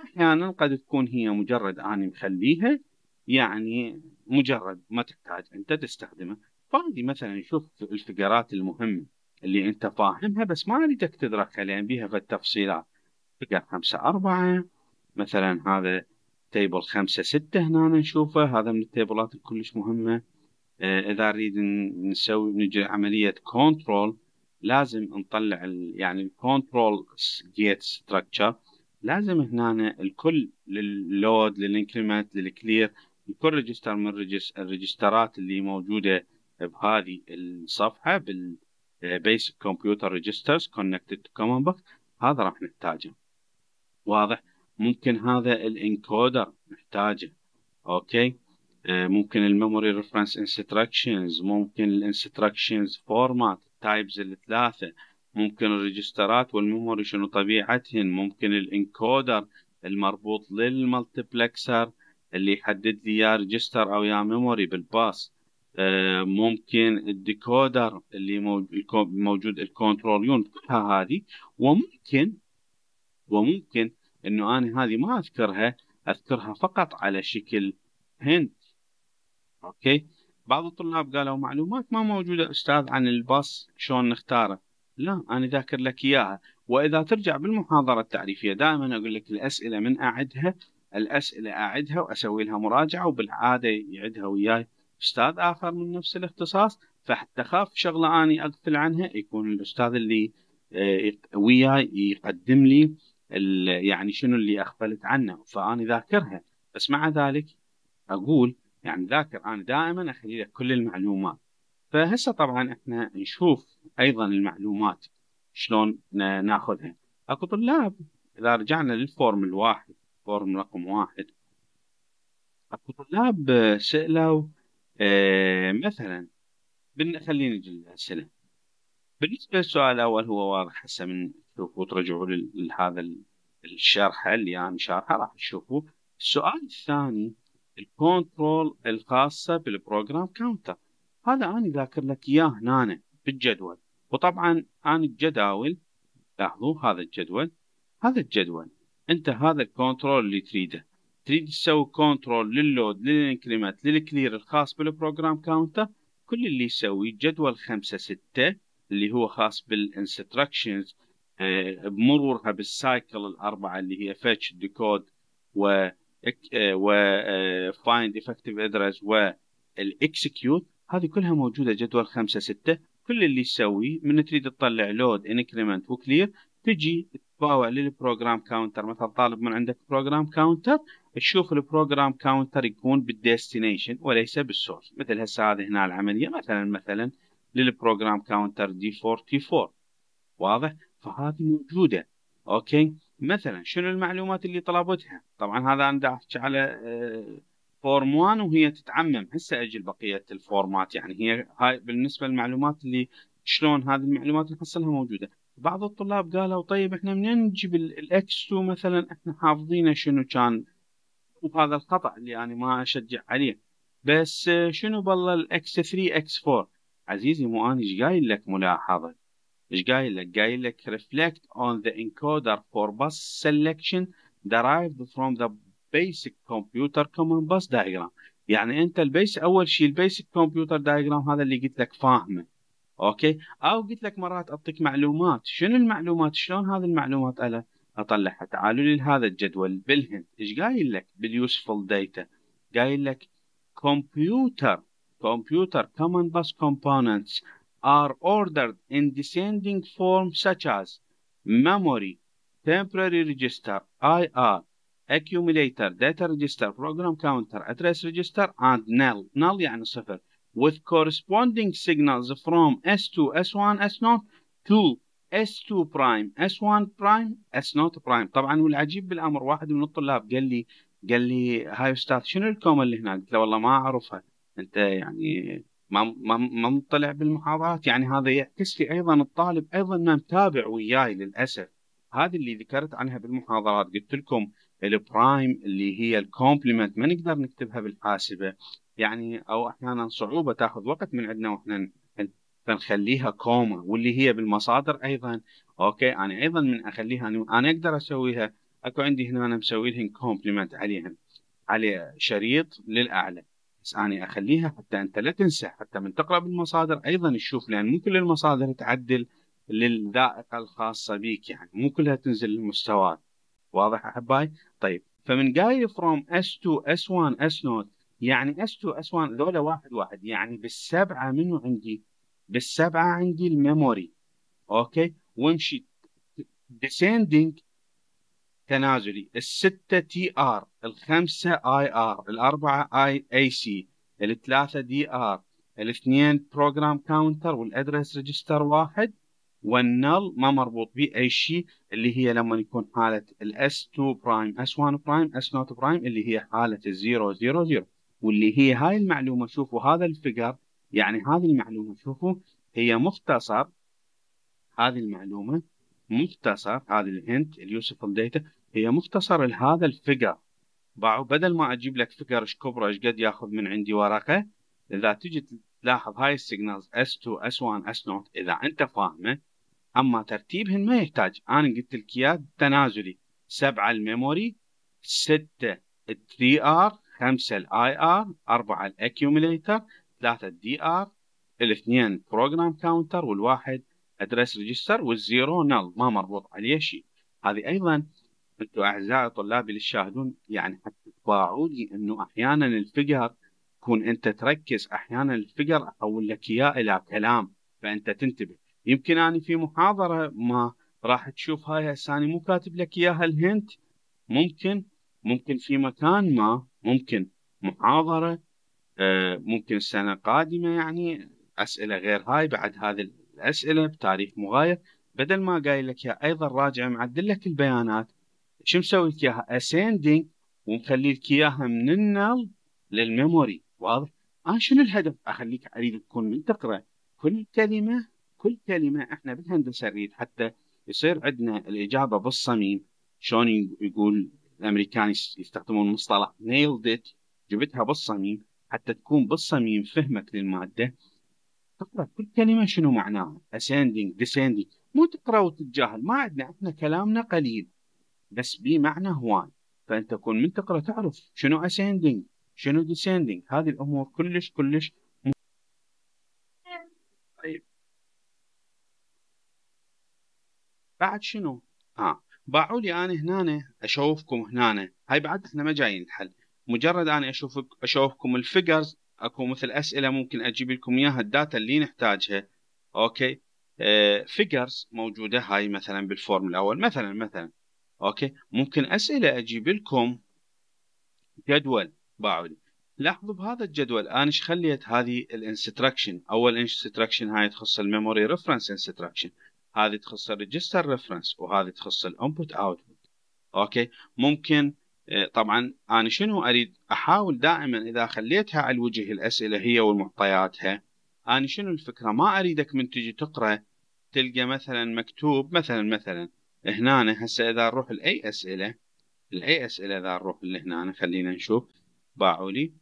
احيانا قد تكون هي مجرد اني مخليها يعني مجرد ما تحتاج انت تستخدمها، فهذه مثلا شوف الفقرات المهمة اللي انت فاهمها بس ما اريدك تدركها لان بيها في التفصيلات، فقر خمسة أربعة مثلا، هذا تيبل خمسة ستة هنا نشوفه، هذا من التيبلات الكلش مهمة. اه اذا نريد نسوي نجري عملية كنترول لازم نطلع ال يعني الكنترول جيت ستراكشر، لازم هنا الكل لللود للانكريمنت للكلير، الكل ريجستر من الريجسترات اللي موجودة بهذه الصفحة بال Basic Computer Registers Connected to Common Bus، هذا راح نحتاجه، واضح. ممكن هذا الانكودر نحتاجه، اوكي. آه ممكن الميموري ريفرنس انستراكشنز، ممكن الانستراكشنز فورمات، التايبز الثلاثه، ممكن الريجسترات والميموري شنو طبيعتهن، ممكن الانكودر المربوط للمالتبلكسر اللي يحدد لي يا ريجستر او يا ميموري بالباس، ممكن الديكودر اللي موجود الكنترول يونت، كلها هذه. وممكن وممكن انه انا هذه ما اذكرها، اذكرها فقط على شكل هنت، اوكي، بعض الطلاب قالوا معلومات ما موجودة أستاذ عن الباص شلون نختاره. لا، أنا ذاكر لك إياها، وإذا ترجع بالمحاضرة التعريفية دائما أقول لك الأسئلة من أعدها، الأسئلة أعدها وأسوي لها مراجعة، وبالعادة يعدها وياي أستاذ آخر من نفس الاختصاص، فحتى أخاف شغلة أني أغفل عنها يكون الأستاذ اللي وياي يقدم لي يعني شنو اللي أغفلت عنه، فأنا ذاكرها. بس مع ذلك أقول يعني ذاكر، أنا دائما أخلي لك كل المعلومات. فهسه طبعا احنا نشوف أيضا المعلومات شلون ناخذها. أكو طلاب إذا رجعنا للفورم الواحد، فورم رقم واحد، أكو طلاب سألوا اه مثلا بن... خلينا نجي للأسئلة. بالنسبة للسؤال الأول هو واضح هسه، من تشوفوا ترجعوا لهذا الشرحة اللي أنا يعني شارحة راح تشوفوه. السؤال الثاني الكنترول الخاصة بالبروجرام كاونتر، هذا أنا ذاكر لك إياه هنا بالجدول، وطبعا أنا الجداول لاحظوا هذا الجدول، هذا الجدول أنت هذا الكنترول اللي تريده، تريد تسوي كنترول لللود للانكريمنت للكلير الخاص بالبروجرام كاونتر، كل اللي يسوي جدول خمسة ستة اللي هو خاص بالانستركشنز بمرورها بالسايكل الأربعة اللي هي فيتش ديكود و و find effective address والاكسكيوت، هذه كلها موجودة جدول خمسة ستة. كل اللي تسويه من تريد تطلع لود انكريمنت وكلير تجي تتباوع للبروجرام كاونتر. مثلا طالب من عندك بروجرام كاونتر، تشوف البروجرام كاونتر يكون بالديستنيشن وليس بالسورس، مثل هسه هذه هنا العملية مثلا مثلا للبروجرام كاونتر دي أربعة وأربعين، واضح؟ فهذه موجودة. اوكي مثلا شنو المعلومات اللي طلبتها؟ طبعا هذا انا احكي على فورم واحد وهي تتعمم، هسه اجي لبقيه الفورمات، يعني هي هاي بالنسبه للمعلومات اللي شلون هذه المعلومات نحصلها موجوده. بعض الطلاب قالوا طيب احنا منين نجيب الاكس تو مثلا احنا حافظينه شنو كان، وهذا الخطا اللي انا يعني ما اشجع عليه، بس شنو بالله الاكس ثلاثة اكس أربعة. عزيزي مو انا ايش قايل لك ملاحظه، ايش قايل لك؟ قايل لك reflect on the encoder for bus selection derived from the basic computer common bus diagram. يعني انت البيس اول شيء البيسك كمبيوتر دايجرام هذا اللي قلت لك فاهمه، اوكي؟ او قلت لك مرات اعطيك معلومات، شنو المعلومات؟ شلون هذه المعلومات انا اطلعها؟ تعالوا لهذا الجدول بالهند، ايش قايل لك باليوسفول داتا؟ قايل لك computer computer common bus components are ordered in descending form such as memory, temporary register, آي آر, accumulator, data register, program counter, address register, and null. null يعني صفر. With corresponding signals from إس two, إس one, إس نوت to إس two prime, إس one prime, إس نوت prime. طبعا والعجيب بالامر واحد من الطلاب قال لي قال لي هاي استاذ شنو الكومه اللي هناك؟ قلت له والله ما اعرفها، انت يعني ما ما ما مطلع بالمحاضرات، يعني هذا يعكس لي ايضا الطالب ايضا ما متابع وياي للاسف. هذه اللي ذكرت عنها بالمحاضرات، قلت لكم البرايم اللي هي الكومبلمنت ما نقدر نكتبها بالحاسبه، يعني او احيانا صعوبه تاخذ وقت من عندنا واحنا فنخليها كوما، واللي هي بالمصادر ايضا، اوكي انا ايضا من اخليها انا اقدر اسويها، اكو عندي هنا انا مسوي لهم كومبلمنت عليهم على شريط للاعلى، بس أنا أخليها حتى أنت لا تنسى، حتى من تقرأ بالمصادر أيضا تشوف، لأن مو كل المصادر تعدل للذائقة الخاصة بيك، يعني مو كلها تنزل المستويات، واضح أحبائي؟ طيب فمن جاي from إس two إس one إس نوت يعني إس two إس one ذولا واحد واحد، يعني بالسبعة منو عندي؟ بالسبعة عندي الميموري، أوكي؟ وامشي descending تنازلي، الستة تي ار، الخمسة اي ار، الاربعة اي اي سي، الثلاثة دي ار، الاثنين بروجرام كاونتر، والادرس ريجستر واحد، والنل ما مربوط به اي شيء اللي هي لما يكون حالة الاس تو برايم، اس واحد برايم، اس نوت برايم اللي هي حالة الزيرو زيرو زيرو، واللي هي هاي المعلومة شوفوا هذا الفقر، يعني هذه المعلومة شوفوا هي مختصر، هذه المعلومة مختصر، هذه الهنت اليوسفل داتا هي مختصر لهذا الفقر، بدل ما اجيب لك فقر ايش كبره ايش قد ياخذ من عندي ورقه، اذا تجي تلاحظ هاي السيجنالز إس two إس one إس نوت اذا انت فاهمه، اما ترتيبهن ما يحتاج، انا قلت لك اياه تنازلي، سبعه الميموري، سته الثري ار، خمسه الاي ار، اربعه الاكيوميليتر، ثلاثة دي ار، الاثنين بروجرام كاونتر، والواحد ادرس ريجستر، والزيرو نل ما مربوط عليه شيء. هذه ايضا انتم اعزائي طلابي اللي تشاهدون يعني حتتطاعوا لي انه احيانا الفيجر تكون انت تركز، احيانا الفيجر احول لك اياه الى كلام فانت تنتبه. يمكن اني في محاضره ما راح تشوف هاي هسه انا مو كاتب لك اياها الهنت، ممكن ممكن في مكان ما، ممكن محاضره آه ممكن السنه القادمه، يعني اسئله غير هاي بعد هذه الاسئله بتاريخ مغاير، بدل ما قايل لك اياها ايضا راجع معدل لك البيانات. شو مسوي لك اياها؟ اسندنج، ومخلي لك اياها من النل للميموري. واضح؟ انا آه شنو الهدف؟ اخليك اريد تكون من تقرا كل كلمه كل كلمه. احنا بالهندسه نريد حتى يصير عندنا الاجابه بالصميم. شلون يقول الامريكان يستخدمون مصطلح nailed it، جبتها بالصميم، حتى تكون بالصميم فهمك للماده. تقرا كل كلمه شنو معناها، ascending descending، مو تقرا وتتجاهل. ما عندنا، احنا كلامنا قليل بس بمعنى هواي، فانت تكون من تقرا تعرف شنو ascending شنو descending. هذه الامور كلش كلش م... طيب بعد شنو؟ اه باعوا لي انا هنا اشوفكم هنا، هاي بعد احنا ما جايين الحل، مجرد انا اشوفك اشوفكم الفيجرز، اكو مثل اسئله ممكن اجيب لكم اياها الداتا اللي نحتاجها. اوكي آه، فيجرز موجوده هاي مثلا بالفورم الاول مثلا مثلا اوكي، ممكن اسئله اجيب لكم جدول باعوا لي. لاحظوا بهذا الجدول انا ايش خليت؟ هذه الانستراكشن، اول انستراكشن هاي تخص الميموري ريفرنس انستراكشن، هذه تخص الريجستر ريفرنس، وهذه تخص الانبوت اوتبوت. اوكي ممكن طبعا انا شنو اريد احاول دائما اذا خليتها على الوجه الاسئله هي ومعطياتها، انا شنو الفكره؟ ما اريدك من تجي تقرا تلقى مثلا مكتوب مثلا مثلا هنا. هسه اذا نروح لاي اسئله، لاي اسئله اذا نروح لهنا خلينا نشوف باعوا لي.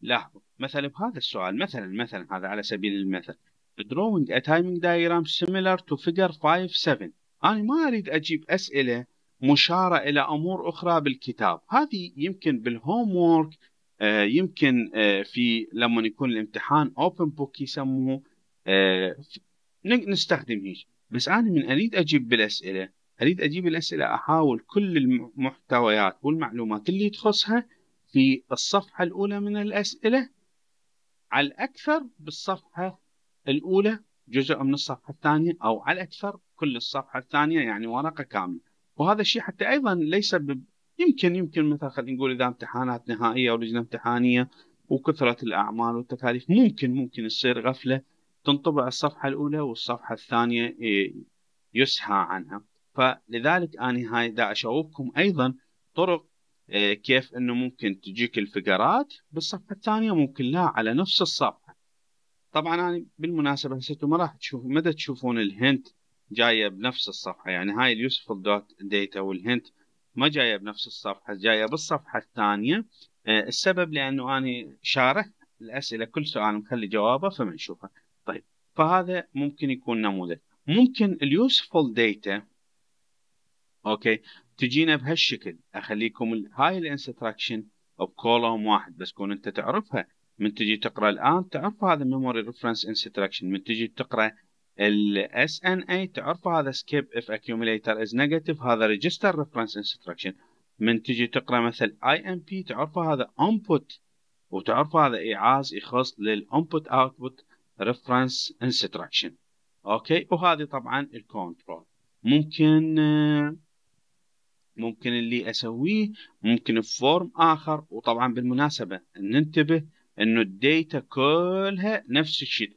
لاحظوا مثلا بهذا السؤال مثلا مثلا، هذا على سبيل المثل drawing a timing diagram similar to figure five seven. أنا ما أريد أجيب أسئلة مشارة إلى أمور أخرى بالكتاب، هذه يمكن بالهوم وورك، آه يمكن آه في لما يكون الامتحان open book يسموه، آه نستخدم هيك. بس أنا من أريد أجيب بالأسئلة، أريد أجيب الأسئلة أحاول كل المحتويات والمعلومات اللي تخصها في الصفحة الأولى من الأسئلة، على الأكثر بالصفحة الأولى جزء من الصفحة الثانية، أو على الأكثر كل الصفحة الثانية، يعني ورقة كاملة. وهذا الشيء حتى أيضا ليس ب... يمكن يمكن مثلا خلينا نقول إذا امتحانات نهائية ولجنة امتحانية وكثرة الأعمال والتكاليف، ممكن ممكن تصير غفلة تنطبع الصفحة الأولى والصفحة الثانية يسهى عنها. فلذلك أنا هاي دا أشوفكم أيضا طرق كيف إنه ممكن تجيك الفقرات بالصفحة الثانية، ممكن لا على نفس الصفحة. طبعا انا بالمناسبه هسه ما راح تشوفوا مدى تشوفون الهنت جايه بنفس الصفحه، يعني هاي اليوسفل دوت داتا والهنت ما جايه بنفس الصفحه، جايه بالصفحه الثانيه. آه السبب لانه انا شارح الاسئله كل سؤال مخلي جوابه فما نشوفها. طيب فهذا ممكن يكون نموذج. ممكن اليوسفل داتا اوكي تجينا بهالشكل، اخليكم هاي الانستراكشن بكولوم واحد بس كون انت تعرفها، من تجي تقرا الان تعرف هذا ميموري ريفرنس انستراكشن، من تجي تقرا الاس ان اي تعرف هذا سكيب اف اكيوميليتر از نيجاتيف، هذا ريجستر ريفرنس انستراكشن، من تجي تقرا مثل اي ام بي تعرف هذا انبوت، وتعرف هذا ايعاز يخص للانبوت اوتبوت ريفرنس انستراكشن. اوكي وهذه طبعا الكنترول. ممكن ممكن اللي اسويه ممكن بفورم اخر، وطبعا بالمناسبه ننتبه انه الداتا كلها نفس الشيء،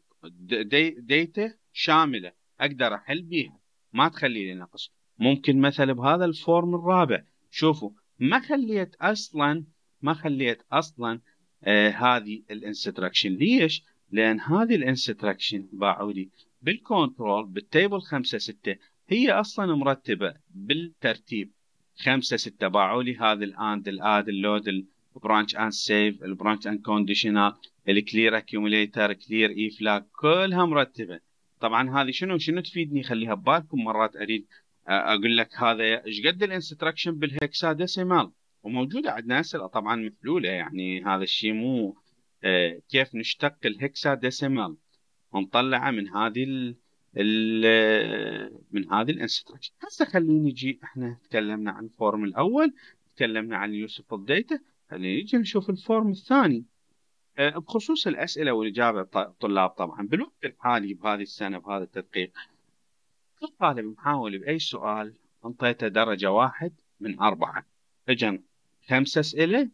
داتا شامله اقدر احل بيها، ما تخلي لي نقص. ممكن مثلا بهذا الفورم الرابع شوفوا ما خليت اصلا ما خليت اصلا آه هذه الانستراكشن. ليش؟ لان هذه الانستراكشن باعوا لي بالكنترول بالتيبل خمسة ستة، هي اصلا مرتبه بالترتيب خمسة ستة. باعوا لي هذا الاند الاد اللود برانش اند سيف، البرانش اند كونديشنال، الكلير اكيوميليتر، كلير اي فلاج، كلها مرتبه. طبعا هذه شنو شنو تفيدني؟ خليها ببالكم، مرات اريد اقول لك هذا ايش قد الانستراكشن بالهكسا ديسيمال، وموجوده عندنا اسئله طبعا محلوله، يعني هذا الشيء مو كيف نشتق الهكسا ديسيمال ونطلعه من هذه ال من هذه الانستركشن. هسه خلينا نجي، احنا تكلمنا عن الفورم الاول، تكلمنا عن اليوسفل داتا، خلينا نجي نشوف الفورم الثاني بخصوص الاسئله والاجابه الطلاب. طبعا بالوقت الحالي بهذه السنه بهذا التدقيق الطالب محاول باي سؤال انطيته درجه واحد من اربعه، اجا خمسه اسئله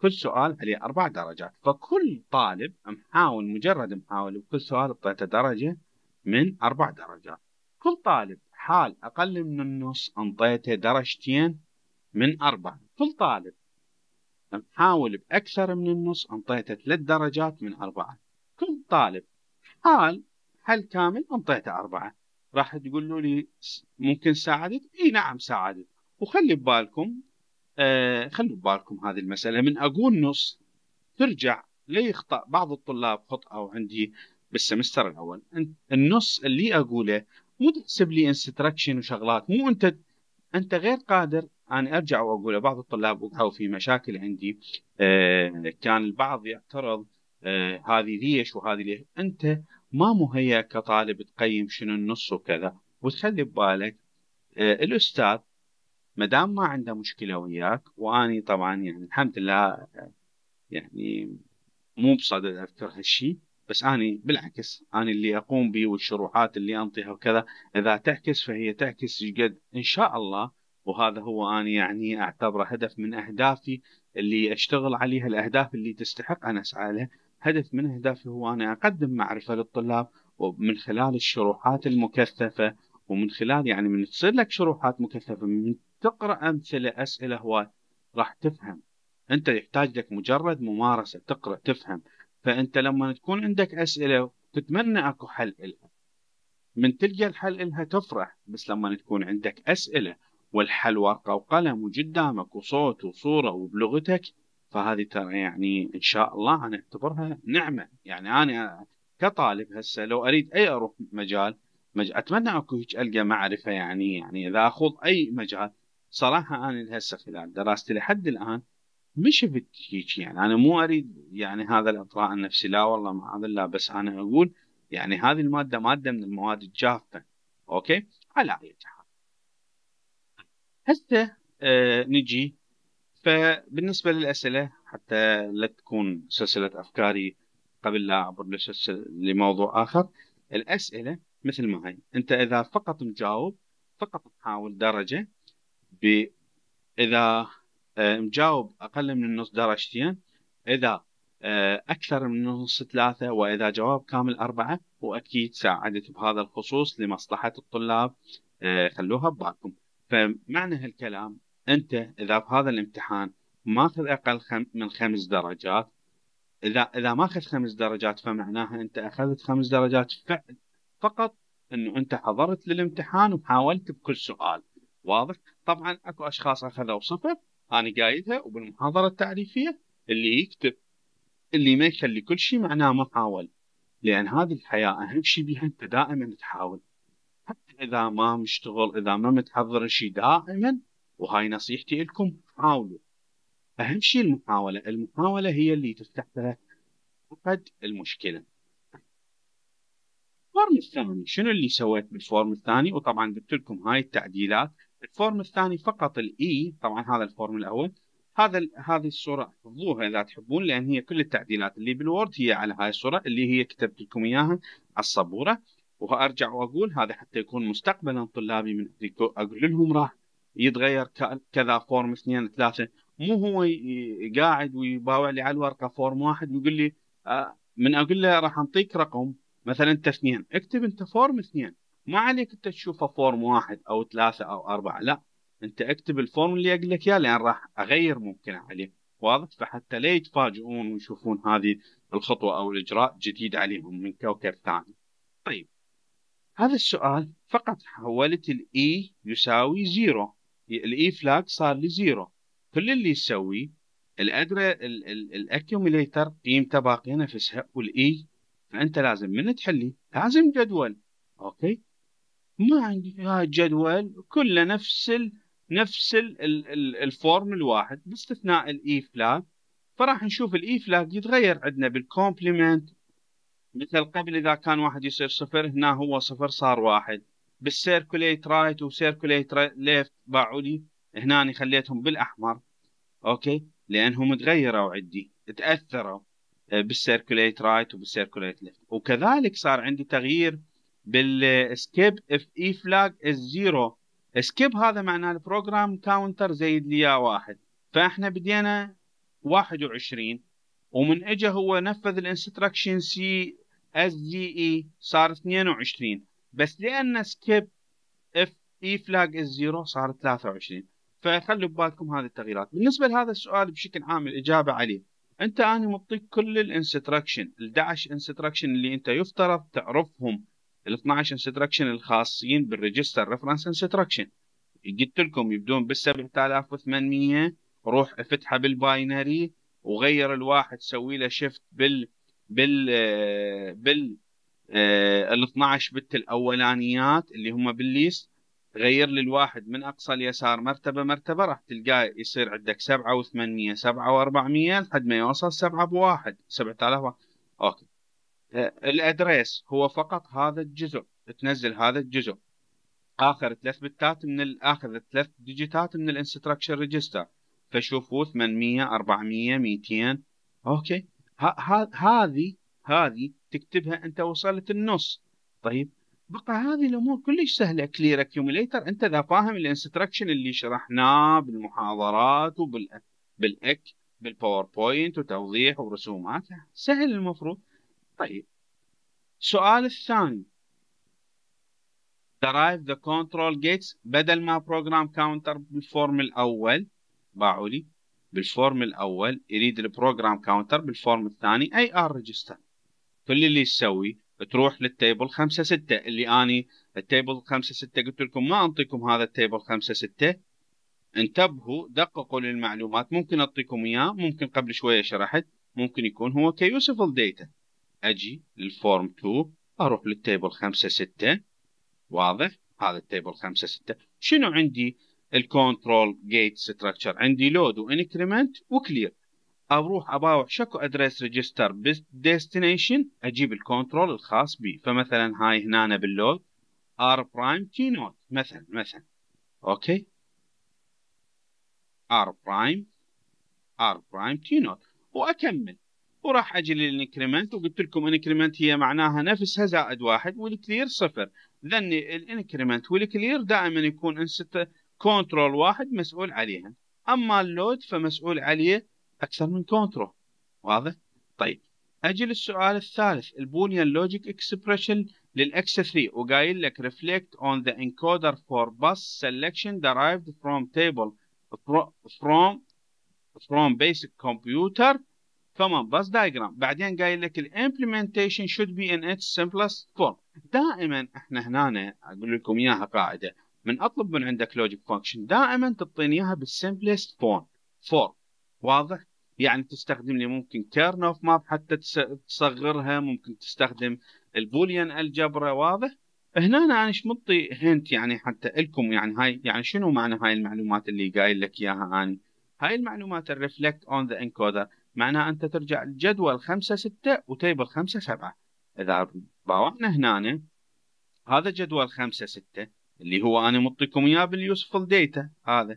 كل سؤال عليه اربع درجات، فكل طالب محاول مجرد محاول بكل سؤال انطيته درجه من اربع درجات. كل طالب حال اقل من النص انطيته درجتين من اربعه، كل طالب محاول باكثر من النص انطيته ثلاث درجات من اربعه، كل طالب حال حل كامل انطيته اربعه. راح تقولوا لي ممكن ساعدت؟ اي نعم ساعدت، وخلي ببالكم آه خلوا ببالكم هذه المساله، من اقول نص ترجع ليخطأ بعض الطلاب خطأ وعندي بالسمستر الاول، النص اللي اقوله مو تحسب لي انستراكشن وشغلات، مو انت انت غير قادر انا ارجع واقوله. بعض الطلاب وقعوا في مشاكل عندي، آه كان البعض يعترض آه هذه ليش وهذه ليش، انت ما مهيأ كطالب تقيم شنو النص وكذا، وتخلي ببالك آه الاستاذ مدام ما عنده مشكله وياك، واني طبعا يعني الحمد لله يعني مو بصدد اذكر هالشيء، بس أنا بالعكس أنا اللي أقوم به والشروحات اللي أنطيها وكذا إذا تعكس فهي تعكس قد إن شاء الله، وهذا هو أنا يعني أعتبره هدف من أهدافي اللي أشتغل عليها، الأهداف اللي تستحق أن أسعى لها. هدف من أهدافي هو أنا أقدم معرفة للطلاب ومن خلال الشروحات المكثفة، ومن خلال يعني من تصير لك شروحات مكثفة من تقرأ أمثلة أسئلة هواي راح تفهم، أنت يحتاج لك مجرد ممارسة تقرأ تفهم. فأنت لما تكون عندك أسئلة تتمنى أكو حل إلها، من تلقى الحل إلها تفرح، بس لما تكون عندك أسئلة والحل ورقة وقلم وقدامك وصوت وصورة وبلغتك، فهذه ترى يعني إن شاء الله أنا أعتبرها نعمة. يعني أنا كطالب هسه لو أريد أي أروح مجال, مجال أتمنى أكو هيك ألقى معرفة، يعني يعني إذا أخوض أي مجال صراحة أنا هسه خلال دراستي لحد الآن مش شفت هيك. يعني انا مو اريد يعني هذا الاطراء عن نفسي، لا والله معاذ الله، بس انا اقول يعني هذه الماده ماده من المواد الجافه. اوكي، على اي حال هسه آه نجي. فبالنسبه للاسئله حتى لا تكون سلسله افكاري قبل لا اعبر لموضوع اخر، الاسئله مثل ما هي، انت اذا فقط مجاوب فقط تحاول درجه، ب اذا مجاوب أقل من النص درجتين، إذا أكثر من النص ثلاثة، وإذا جواب كامل أربعة. وأكيد ساعدت بهذا الخصوص لمصلحة الطلاب، خلوها ببالكم. فمعنى هالكلام أنت إذا بهذا الامتحان ماخذ أقل من خمس درجات، إذا إذا ماخذ خمس درجات فمعناها أنت أخذت خمس درجات فقط إنه أنت حضرت للامتحان وحاولت بكل سؤال. واضح؟ طبعا أكو أشخاص أخذوا صفر، أنا قايدها وبالمحاضرة التعريفية، اللي يكتب اللي ما يخلي كل شيء معناه ما حاول، لأن هذه الحياة أهم شيء بها أنت دائما تحاول حتى إذا ما مشتغل، إذا ما متحضر شيء دائما. وهاي نصيحتي لكم، حاولوا، أهم شيء المحاولة، المحاولة هي اللي تفتح لك عقد المشكلة. الفورم الثاني شنو اللي سويت بالفورم الثاني؟ وطبعا قلت لكم هاي التعديلات. الفورم الثاني فقط الاي، طبعا هذا الفورم الاول، هذا هذه الصوره احفظوها اذا تحبون، لان هي كل التعديلات اللي بالوورد هي على هاي الصوره اللي هي كتبت لكم اياها على السبوره. وارجع واقول هذا حتى يكون مستقبلا طلابي من اقول لهم راح يتغير كذا فورم اثنين ثلاثه، مو هو قاعد ويباوع لي على الورقه فورم واحد ويقول لي من اقول له راح انطيك رقم مثلا اثنين، اكتب انت فورم اثنين، ما عليك انت تشوفه فورم واحد او ثلاثة او اربعة، لا انت اكتب الفورم اللي اقول لك اياه، لان راح اغير ممكن عليه. واضح؟ فحتى لا يتفاجئون ويشوفون هذه الخطوة او الاجراء جديد عليهم من كوكب ثاني. طيب هذا السؤال فقط حولت الاي يساوي زيرو، الاي فلاج صار لزيرو، كل اللي يسويه الادرى الاكيوميليتر قيمته باقية نفسها والاي، فانت لازم من تحلي لازم جدول. اوكي، ما عندي هاي الجدول كله نفس ال نفس ال الفورم الواحد باستثناء الاي فلاج فراح نشوف الاي فلاج يتغير عندنا بالكومبلمنت. مثل قبل اذا كان واحد يصير صفر، هنا هو صفر صار واحد. بالسيركوليت رايت وسيركوليت ليفت باعوا لي، هنا خليتهم بالاحمر اوكي لانهم تغيروا عندي، تاثروا بالسيركوليت رايت وبالسيركوليت ليفت. وكذلك صار عندي تغيير بالسكيب اف اي فلاج از زيرو. سكيب هذا معناه البروجرام كاونتر زيد لي اياه واحد، فاحنا بدينا واحد وعشرين ومن اجى هو نفذ الانستركشن سي اس دي اي صار اثنين وعشرين، بس لان سكيب اف اي فلاج از زيرو صار ثلاثة وعشرين. فخلوا ببالكم هذه التغييرات. بالنسبه لهذا السؤال بشكل عام الاجابه عليه انت انا معطيك كل الانستركشن ال11 انستركشن اللي انت يفترض تعرفهم، ال12 انستركشن الخاصين بالريجستر ريفرنس انستركشن. قلت لكم يبدون بالسبعة آلاف وثمانمية، روح افتحه بالباينري وغير الواحد سوي له شيفت بال بال بال ال12 بت الاولانيات اللي هم بالليست، غير للواحد من اقصى اليسار مرتبه مرتبه راح تلقاه يصير عندك سبعة وثمانمية سبعة وأربعمية لحد ما يوصل سبعة بواحد سبعة آلاف. اوكي الادريس هو فقط هذا الجزء، تنزل هذا الجزء اخر ثلاث بتات من الاخر ثلاث ديجيتات من الانستركشن ريجستر، فشوفوا ثمانمية أربعمية مئتين. اوكي هذه هذه تكتبها انت وصلت النص. طيب بقى هذه الامور كلش سهله. كلير اكيوميليتر انت اذا فاهم الانستركشن اللي شرحناه بالمحاضرات وبالاك بالباوربوينت وتوضيح ورسومات سهل المفروض. طيب السؤال الثاني درايف ذا كنترول جيتس، بدل ما بروجرام كاونتر بالفورم الاول باعوا لي بالفورم الاول، يريد البروجرام كاونتر بالفورم الثاني اي ار ريجستر. كل اللي يسوي تروح للتيبل خمسة ستة اللي اني التيبل خمسة ستة قلت لكم ما انطيكم هذا التيبل خمسة ستة، انتبهوا دققوا للمعلومات. ممكن اعطيكم اياه، ممكن قبل شويه شرحت، ممكن يكون هو كيوسفل داتا. اجي للفورم اثنين اروح للتيبل خمسة ستة، واضح هذا التيبل خمسة ستة. شنو عندي الكنترول جيت ستراكشر؟ عندي لود وانكريمنت وكلير. اروح اباوع شكو ادريس ريجستر بالديستنيشن، اجيب الكنترول الخاص بي. فمثلا هاي هنا باللود ار برايم تي نوت مثلا مثلا اوكي ار برايم ار برايم تي نوت واكمل. وراح اجي للانكريمنت وقلت لكم انكريمنت هي معناها نفسها زائد واحد والكلير صفر. ذن الانكريمنت والكلير دائما يكون انست كنترول واحد مسؤول عليها، اما اللود فمسؤول عليه اكثر من كنترول. واضح؟ طيب اجي للسؤال الثالث البوليان لوجيك اكسبريشن للاكس ثلاثة، وقايل لك ريفلكت اون ذا انكودر فور باس سيلكشن درايفد فروم تيبل فروم فروم بيسك كمبيوتر كومن باس دايجرام. بعدين قايل لك الامبلمنتيشن شود بي ان اتس سمبلست فورم. دائما احنا هنا اقول لكم اياها قاعده، من اطلب من عندك لوجيك فانكشن دائما تعطيني اياها بالسمبلست فورم فورم واضح؟ يعني تستخدم لي ممكن كيرن اوف ماب حتى تصغرها، ممكن تستخدم البوليان الجبرا. واضح؟ هنا انا ايش منطي هنت يعني حتى لكم يعني هاي يعني شنو معنى هاي المعلومات اللي قايل لك اياها اني؟ هاي المعلومات الريفلكت اون ذا انكودر معناها انت ترجع الجدول خمسة ستة وتيبل خمسة سبعة. اذا باوعنا هنا هذا جدول خمسة ستة اللي هو انا معطيكم اياه باليوسفل داتا هذا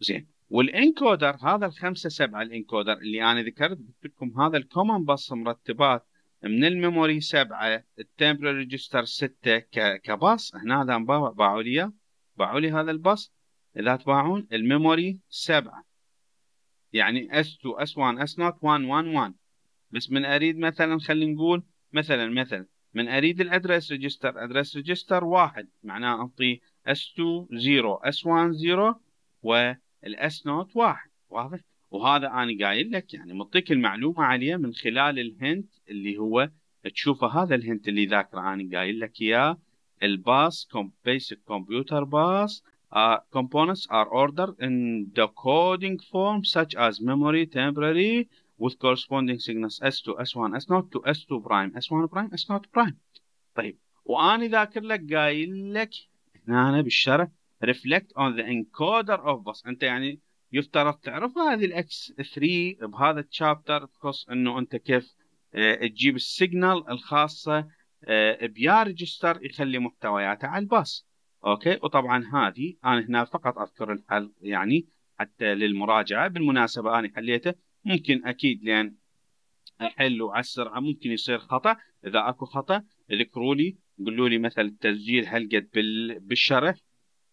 زين، والانكودر هذا الخمسة سبعة الانكودر اللي انا ذكرت قلت لكم هذا الكومن بس مرتبات من الميموري سبعة التمبرري ريجستر ستة كباص. هنا هذا باوع باعوا لي باعوا لي هذا الباص. اذا تباعون الميموري سبعة يعني اس2 اس1 اس نوت واحد واحد واحد، بس من اريد مثلا خلينا نقول مثلا مثلا من اريد الادرس ريجستر ادرس ريجستر واحد معناه اعطيه اس2 صفر اس1 صفر والاس نوت واحد. واضح؟ وهذا انا قايل لك يعني معطيك المعلومه عليه من خلال الهنت اللي هو تشوفه هذا الهنت اللي ذاكره انا قايل لك اياه الباس بيسك كمبيوتر باس Uh, components are ordered in the coding form such as memory temporary with corresponding signals اس2 اس1 اس نوت to اس2 prime اس1 prime اس نوت prime. طيب وأنا ذاكر لك قايل لك هنا بالشرح reflect on the encoder of bus. أنت يعني يفترض تعرفها هذه الاكس ثلاثة بهذا الشابتر، بخصوص انه انت كيف تجيب السيجنال الخاصه بيا ريجستر يخلي محتوياته على الباس. اوكي، وطبعا هذه انا هنا فقط اذكر الحل يعني حتى للمراجعه. بالمناسبه انا حليته، ممكن اكيد لان احله على السرعه ممكن يصير خطا، اذا اكو خطا ذكروا لي قولوا لي مثلا التسجيل هلقد بالشرح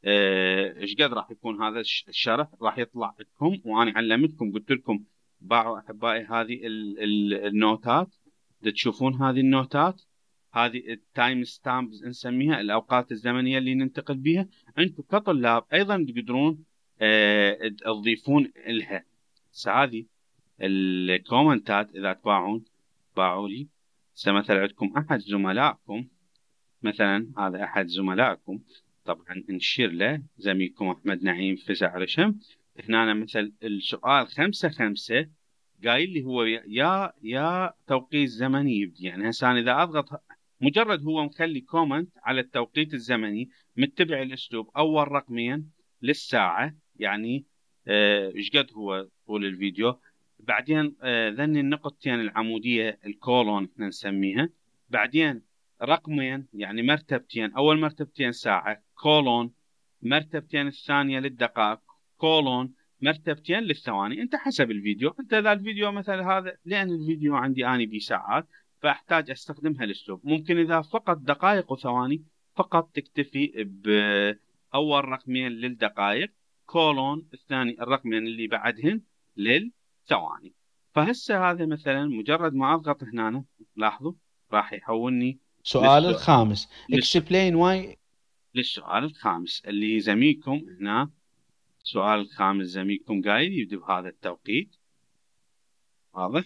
ايش قد راح يكون هذا الشرح راح يطلع لكم، وانا علمتكم قلت لكم باعوا احبائي هذه ال ال النوتات، تشوفون هذه النوتات، هذه التايم ستامبز نسميها، الاوقات الزمنيه اللي ننتقل بها. انتم كطلاب ايضا تقدرون اه تضيفون لها هذه الكومنتات. اذا تباعون باعوا لي مثلا عندكم احد زملائكم، مثلا هذا احد زملائكم، طبعا نشير له زميلكم احمد نعيم فزع رشم، هنا مثل السؤال خمسة خمسة قايل لي هو يا يا توقيت زمني يبدي. يعني هسه انا اذا اضغط، مجرد هو مخلي كومنت على التوقيت الزمني، متبع الاسلوب اول رقمين للساعه يعني ايش قد هو طول الفيديو، بعدين آه ذني النقطتين العموديه الكولون احنا نسميها، بعدين رقمين يعني مرتبتين، اول مرتبتين ساعه كولون، مرتبتين الثانيه للدقائق كولون، مرتبتين للثواني، انت حسب الفيديو. انت اذا الفيديو مثلا هذا، لان الفيديو عندي اني بساعات فاحتاج استخدم هالاسلوب، ممكن اذا فقط دقائق وثواني فقط تكتفي باول رقمين للدقائق كولون، الثاني الرقمين اللي بعدهن للثواني. فهسه هذا مثلا مجرد ما اضغط هنا لاحظوا راح يحولني سؤال الخامس explain why للسؤال الخامس اللي زميلكم هنا. السؤال الخامس زميلكم قايل يبدي بهذا التوقيت، واضح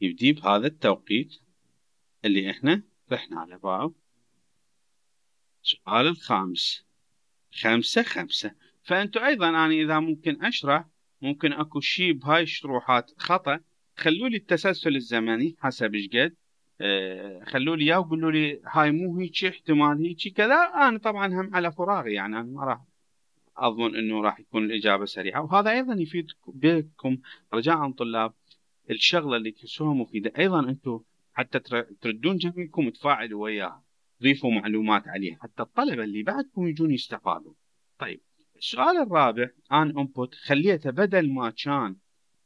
يبدي بهذا التوقيت اللي احنا رحنا على باعه. السؤال الخامس خمسة خمسة. فانتو ايضا انا اذا ممكن اشرح، ممكن اكو شيء بهاي الشروحات خطأ، خلوا لي التسلسل الزمني حسب ايش قد أه خلوا لي اياه وقولوا لي هاي مو هيك، احتمال هيك كذا. انا طبعا هم على فراغي يعني انا ما راح اضمن انه راح يكون الاجابه سريعه، وهذا ايضا يفيدكم رجاء طلاب. الشغله اللي تحسوها مفيده ايضا انتم حتى تردون جميعكم تفاعلوا وياها، ضيفوا معلومات عليها حتى الطلبه اللي بعدكم يجون يستفادوا. طيب السؤال الرابع ان انبوت خليته بدل ما كان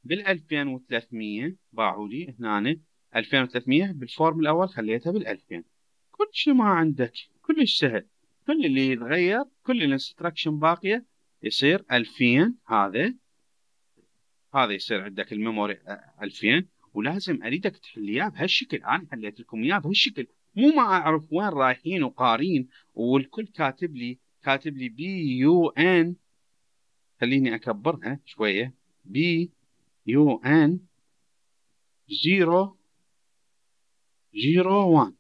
بال ألفين وثلاثمية باعوا لي هنا ألفين وثلاثمية بالفورم الاول خليتها بال ألفين. كل شيء ما عندك كلش سهل، كل اللي يتغير كل الانستراكشن باقيه يصير ألفين، هذا هذا يصير عندك الميموري ألفين، ولازم اريدك تحليها بهالشكل. انا حليت لكم اياها بهالشكل، مو ما اعرف وين رايحين وقارين والكل كاتب لي كاتب لي بي يو ان، خليني اكبرها شويه، بي يو ان زيرو زيرو واحد.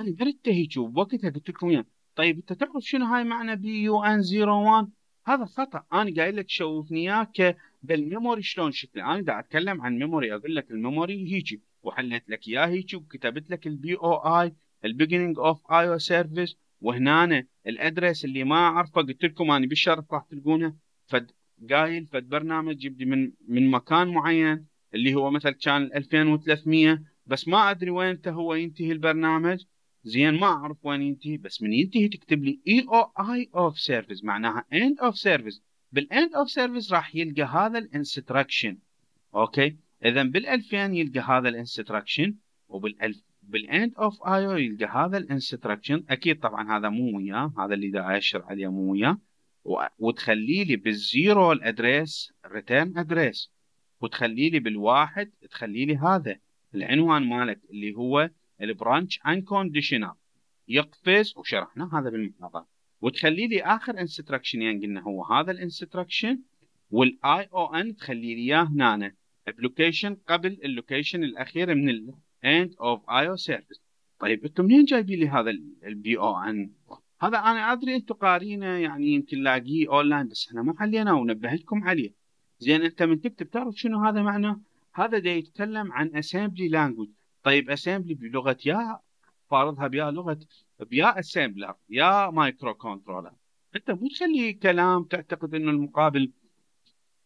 انا دريته هيك وبوقتها قلت لكم اياه. طيب انت تعرف شنو هاي معنى بي يو ان زيرو واحد؟ هذا خطا، انا قايل لك شوفني اياك بالميموري شلون شكله، انا دا اتكلم عن ميموري، اقول لك الميموري هيك وحلت لك اياه هيك وكتبت لك البي او اي البيجنينج اوف اي او سيرفيس، وهنا الادرس اللي ما اعرفه قلت لكم انا بالشرح راح تلقونها، فد قايل فد برنامج يبدي من من مكان معين اللي هو مثلا كان ألفين وثلاثمية بس ما ادري وين هو ينتهي البرنامج، زين ما اعرف وين ينتهي، بس من ينتهي تكتب لي اي او اي اوف سيرفيس معناها اند اوف سيرفيس، بالاند اوف سيرفيس راح يلقى هذا الانستراكشن. اوكي اذا بال2000 يلقى هذا الانستراكشن، وبال1000 بالاند اوف اي او يلقى هذا الانستراكشن. اكيد طبعا هذا مو وياه، هذا اللي دا اشر عليه مو وياه، وتخلي لي بالزيرو الادريس ريتيرن ادريس، وتخلي لي بالواحد تخلي لي هذا العنوان مالك اللي هو البرانش انكونديشنال يقفز، وشرحنا هذا بالمحاضره، وتخلي لي اخر انستراكشن يعني قلنا هو هذا الانستراكشن، والاي او ان تخلي لي اياه هنا ابلوكيشن قبل اللوكيشن الاخير من الاند اوف اي او سيرفيس. طيب انتم منين جايبين لي هذا البي او ان؟ هذا انا ادري انتم قارينه يعني يمكن لاقيه اون لاين بس احنا ما حليناه ونبهتكم عليه. زين انت من تكتب تعرف شنو هذا معناه؟ هذا دا يتكلم عن اسامبلي لانجوج. طيب اسامبلي بلغه يا فارضها بيا لغه بيا اسامبلر يا مايكرو كنترولر، انت مو تخلي كلام تعتقد انه المقابل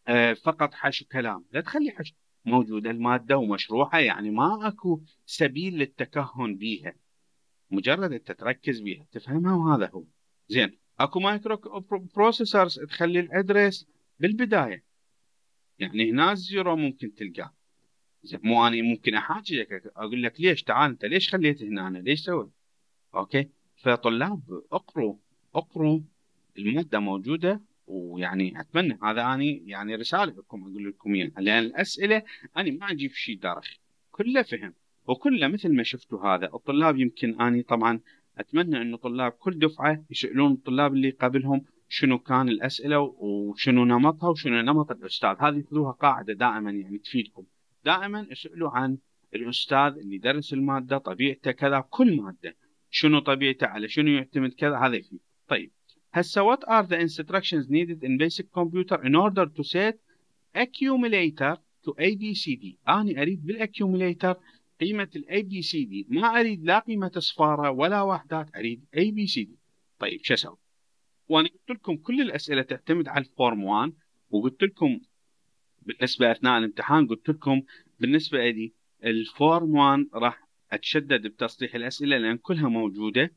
آه فقط حشو كلام، لا تخلي حشو، موجوده الماده ومشروحه، يعني ما اكو سبيل للتكهن بيها، مجرد انت تركز بيها تفهمها وهذا هو. زين، اكو مايكرو بروسيسورز تخلي الادرس بالبدايه، يعني هنا الزيرو ممكن تلقاه. زين، مو اني ممكن احاجيك اقول لك ليش، تعال انت ليش خليت هنا، أنا ليش سويت؟ اوكي، فطلاب اقروا اقروا الماده موجوده، ويعني اتمنى هذا اني يعني رساله لكم اقول لكم اياها، لان الاسئله انا ما اجيب شيء درخ، كله فهم وكله مثل ما شفتوا. هذا الطلاب يمكن اني طبعا اتمنى انه طلاب كل دفعه يسالون الطلاب اللي قبلهم شنو كان الاسئله وشنو نمطها وشنو نمط الاستاذ، هذه خذوها قاعده دائما يعني تفيدكم، دائما اسالوا عن الاستاذ اللي درس الماده، طبيعته كذا، كل ماده شنو طبيعته، على شنو يعتمد كذا، هذا يفيد. طيب هسه what are the instructions needed in basic computer in order to set accumulator to A B C D؟ أنا أريد بالاccumulator قيمة ال A B C D، ما أريد لا قيمة صفارة ولا وحدات، أريد A B C D. طيب شو أسوي؟ وأنا قلت لكم كل الأسئلة تعتمد على الفورم واحد، وقلت لكم بالنسبة أثناء الامتحان قلت لكم بالنسبة لي الفورم واحد راح أتشدد بتصحيح الأسئلة لأن كلها موجودة.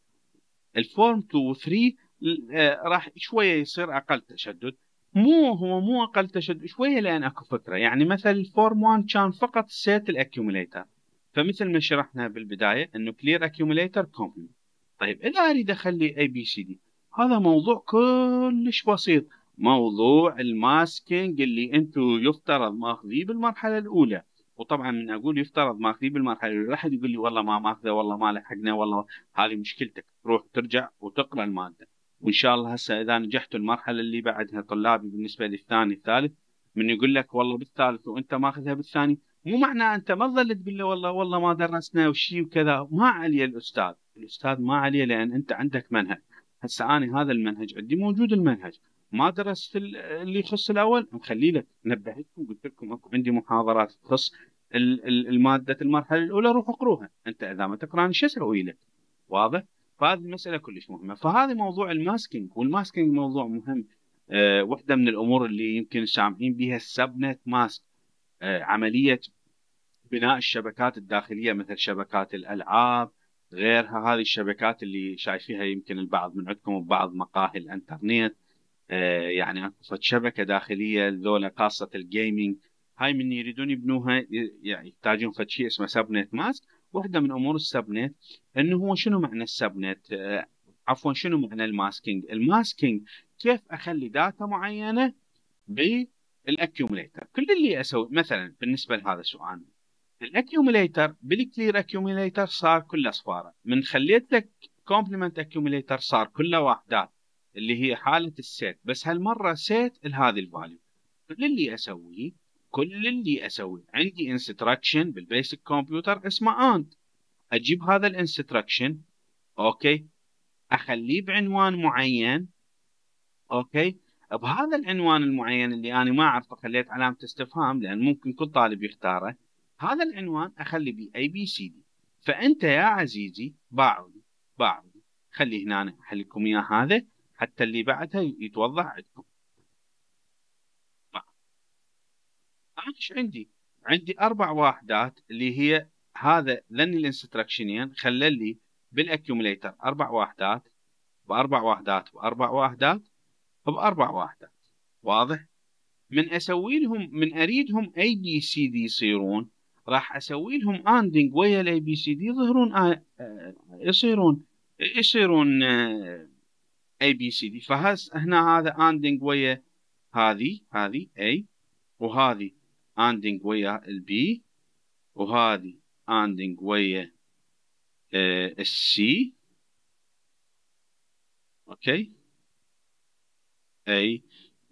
الفورم اثنين و ثلاثة راح شويه يصير اقل تشدد، مو هو مو اقل تشدد شويه لان اكو فكره، يعني مثل الفورم واحد كان فقط سيت الاكيوميليتر، فمثل ما شرحنا بالبدايه انه كلير اكيوميليتر كومبلمنت. طيب اذا اريد اخلي اي بي سي دي، هذا موضوع كلش بسيط، موضوع الماسكينج اللي انتم يفترض ماخذيه بالمرحله الاولى. وطبعا من اقول يفترض ماخذيه بالمرحله الاولى، لا احد يقول لي والله ما ماخذه، والله ما لحقنا، والله هذه مشكلتك، تروح ترجع وتقرا الماده. وان شاء الله هسه اذا نجحتوا المرحله اللي بعدها طلابي بالنسبه للثاني الثالث، من يقول لك والله بالثالث وانت ماخذها بالثاني، مو معناه انت ما ظلت تقول له والله والله ما درسنا وشيء وكذا، ما عليه الاستاذ، الاستاذ ما عليه، لان انت عندك منهج. هسه انا هذا المنهج عندي موجود، المنهج ما درست اللي يخص الاول، مخلي لك نبهتكم قلت لكم اكو عندي محاضرات تخص الماده المرحله الاولى، روحوا اقروها، انت اذا ما تقرا شو اسوي لك؟ واضح؟ فهذه المسألة كلش مهمة، فهذا موضوع الماسكينج، والماسكينج موضوع مهم. أه واحدة من الأمور اللي يمكن سامعين بها السبنت ماسك، أه عملية بناء الشبكات الداخلية مثل شبكات الألعاب غيرها، هذه الشبكات اللي شايفيها يمكن البعض من عندكم ببعض مقاهي الإنترنت، أه يعني أكو شبكة داخلية ذولا خاصة الجيمنج، هاي من يريدون يبنوها يعني يحتاجون فد شيء اسمه سبنت ماسك. واحدة من أمور السبنت إنه هو شنو معنى السبنت؟ آه عفوا شنو معنى الماسكينج؟ الماسكينج كيف أخلي داتا معينة بالأكيوميليتر؟ كل اللي أسوي مثلا بالنسبة لهذا السؤال، الأكيوميليتر بالكلير أكيوميليتر صار كله صفارة، من خليت لك كومبلمنت أكيوميليتر صار كله وحدات اللي هي حالة السيت، بس هالمرة سيت لهذه الفاليو. كل اللي أسويه كل اللي اسوي عندي انستراكشن بالبيسك كمبيوتر اسمه اند، اجيب هذا الانستراكشن اوكي اخليه بعنوان معين، اوكي بهذا العنوان المعين اللي انا ما اعرفه خليت علامه استفهام لان ممكن كل طالب يختاره، هذا العنوان اخلي بيه اي بي سي دي. فانت يا عزيزي باعولي باعولي خلي هنا أنا احل لكم اياه هذا حتى اللي بعدها يتوضح عندكم. أنا إيش عندي؟ عندي أربع وحدات اللي هي هذا لأن الانستراكشنين خلى لي بالأكيوميليتر أربع وحدات بأربع وحدات بأربع وحدات بأربع وحدات، واضح؟ من أسوي لهم من أريدهم أي بي سي دي يصيرون راح أسوي لهم أندنج ويا الأي بي سي دي يظهرون آه آه يصيرون يصيرون آه أي بي سي دي، فهس هنا هذا أندنج ويا هذه هذه أي، وهذه اندنج ويا البي، وهذه اندنج ويا السي، اوكي اي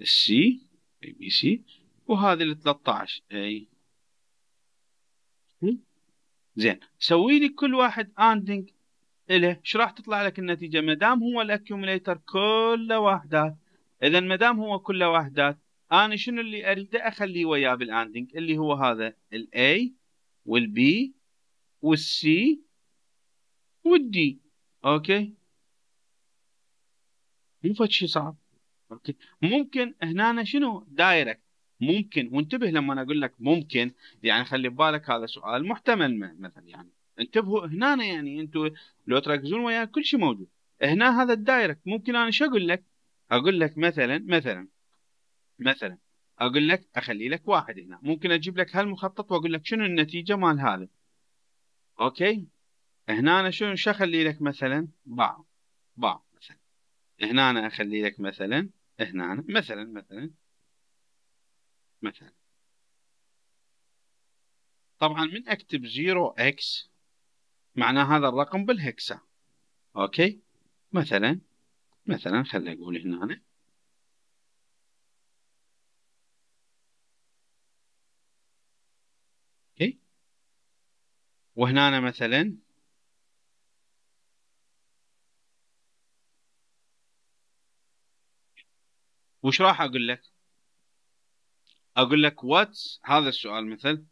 السي اي بي سي، وهذه ال ثلاثة عشر اي. زين سوي لي كل واحد اندنج له، ايش راح تطلع لك النتيجه؟ ما دام هو الاكيوميليتر كله وحدات، اذا ما دام هو كله وحدات أنا شنو اللي أريده أخليه وياه بالأندنج اللي هو هذا ال A وال B وال C وال D، أوكي مو فد شيء صعب. ممكن ممكن هنا شنو دايركت ممكن، وانتبه لما انا اقول لك ممكن يعني خلي ببالك هذا سؤال محتمل مثلا، يعني انتبهوا هنا يعني انتم لو تركزون وياي يعني كل شيء موجود هنا. هذا الدايركت ممكن انا شو اقول لك؟ اقول لك مثلا مثلا مثلا اقول لك اخلي لك واحد هنا، ممكن اجيب لك هالمخطط واقول لك شنو النتيجه مال هذا. اوكي هنا أنا شنو شو اخلي لك مثلا باع باع مثلا، هنا أنا اخلي لك مثلا هنا أنا مثلا مثلا مثلا طبعا من اكتب زيرو إكس معناه هذا الرقم بالهكسا. اوكي مثلا مثلا خلي اقول هنا أنا. اوكي وهنا أنا مثلا وش راح اقول لك؟ اقول لك what's هذا السؤال مثل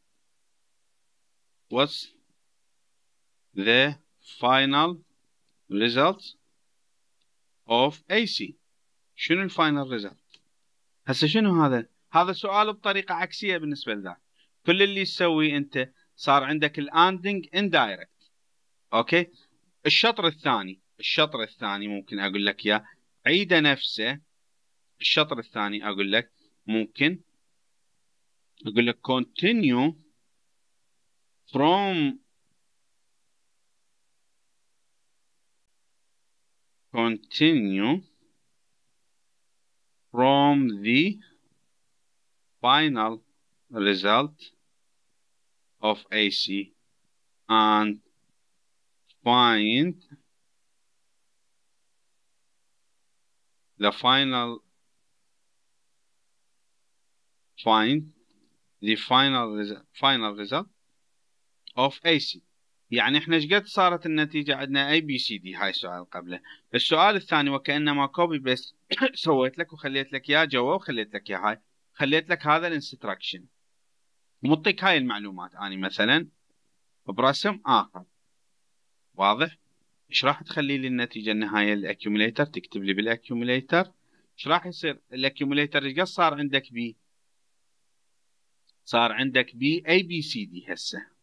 what's the final result of إيه سي، شنو الفاينل ريزلت؟ هسه شنو هذا؟ هذا سؤال بطريقه عكسيه بالنسبه لذاك. كل اللي تسويه انت صار عندك الاندنج اندايركت. اوكي الشطر الثاني الشطر الثاني ممكن اقول لك يا عيده نفسه. الشطر الثاني اقول لك ممكن اقول لك continue from continue from the final result of إيه سي and find the final find the final result, final result of إيه سي. يعني احنا ايش قد صارت النتيجه عندنا اي بي سي دي. هاي السؤال قبله. السؤال الثاني وكانما كوبي بيست سويت لك وخليت لك يا جوا وخليت لك يا هاي، خليت لك هذا الانستراكشن ومعطيك هاي المعلومات اني مثلا برسم اخر. واضح؟ ايش راح تخلي لي النتيجه النهائيه الاكيوميليتر؟ تكتب لي بالاكيوميليتر ايش راح يصير؟ الاكيوميليتر ايش قد صار عندك بي؟ صار عندك بي اي بي سي دي. هسه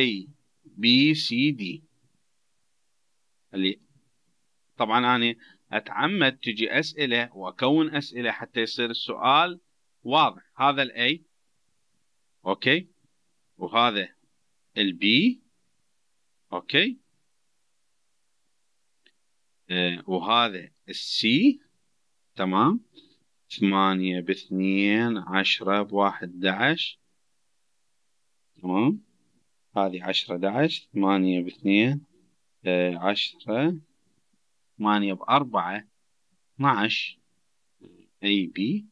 A B C D اللي طبعا أنا أتعمد تجي أسئلة وأكون أسئلة حتى يصير السؤال واضح. هذا ال A أوكي وهذا ال B أوكي أه وهذا ال C تمام. ثمانية باثنين عشرة بواحد دعش تمام. هذه عشرة دعش ثمانية باثنين عشرة ثمانية بأربعة اثناعش أي بي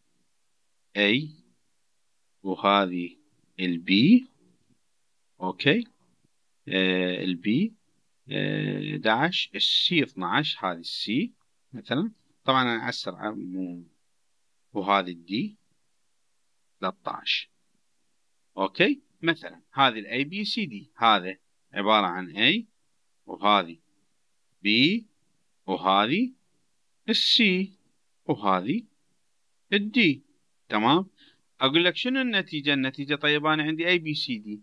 أي وهذه البي أوكي آه البي آه دعش السي اثناعش هذه السي مثلا طبعا أنا أسرع وهذه الدي ثلاثطعش أوكي. مثلا هذه الاي بي سي دي هذا عباره عن اي وهذه بي وهذه السي وهذه الدي تمام. اقول لك شنو النتيجه؟ النتيجه طيب انا عندي اي بي سي دي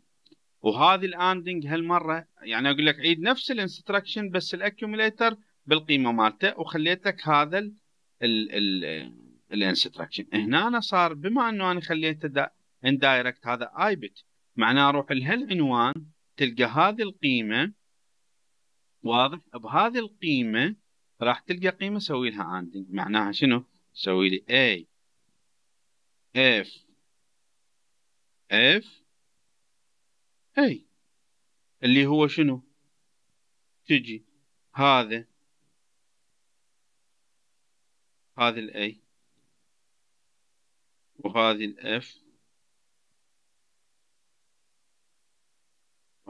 وهذه الاندنج هالمره يعني اقول لك عيد نفس الانستراكشن بس الاكيوميليتر بالقيمه مالته وخليت لك هذا ال ال الانستراكشن. هنا أنا صار بما انه انا خليته دا اندايركت هذا اي بت معناه اروح لهالعنوان تلقى هذه القيمه. واضح؟ بهذه القيمه راح تلقى قيمه سوي لها اندنج معناها شنو؟ سوي لي اي اف اف اي اللي هو شنو؟ تجي هذا هذه الاي وهذه الاف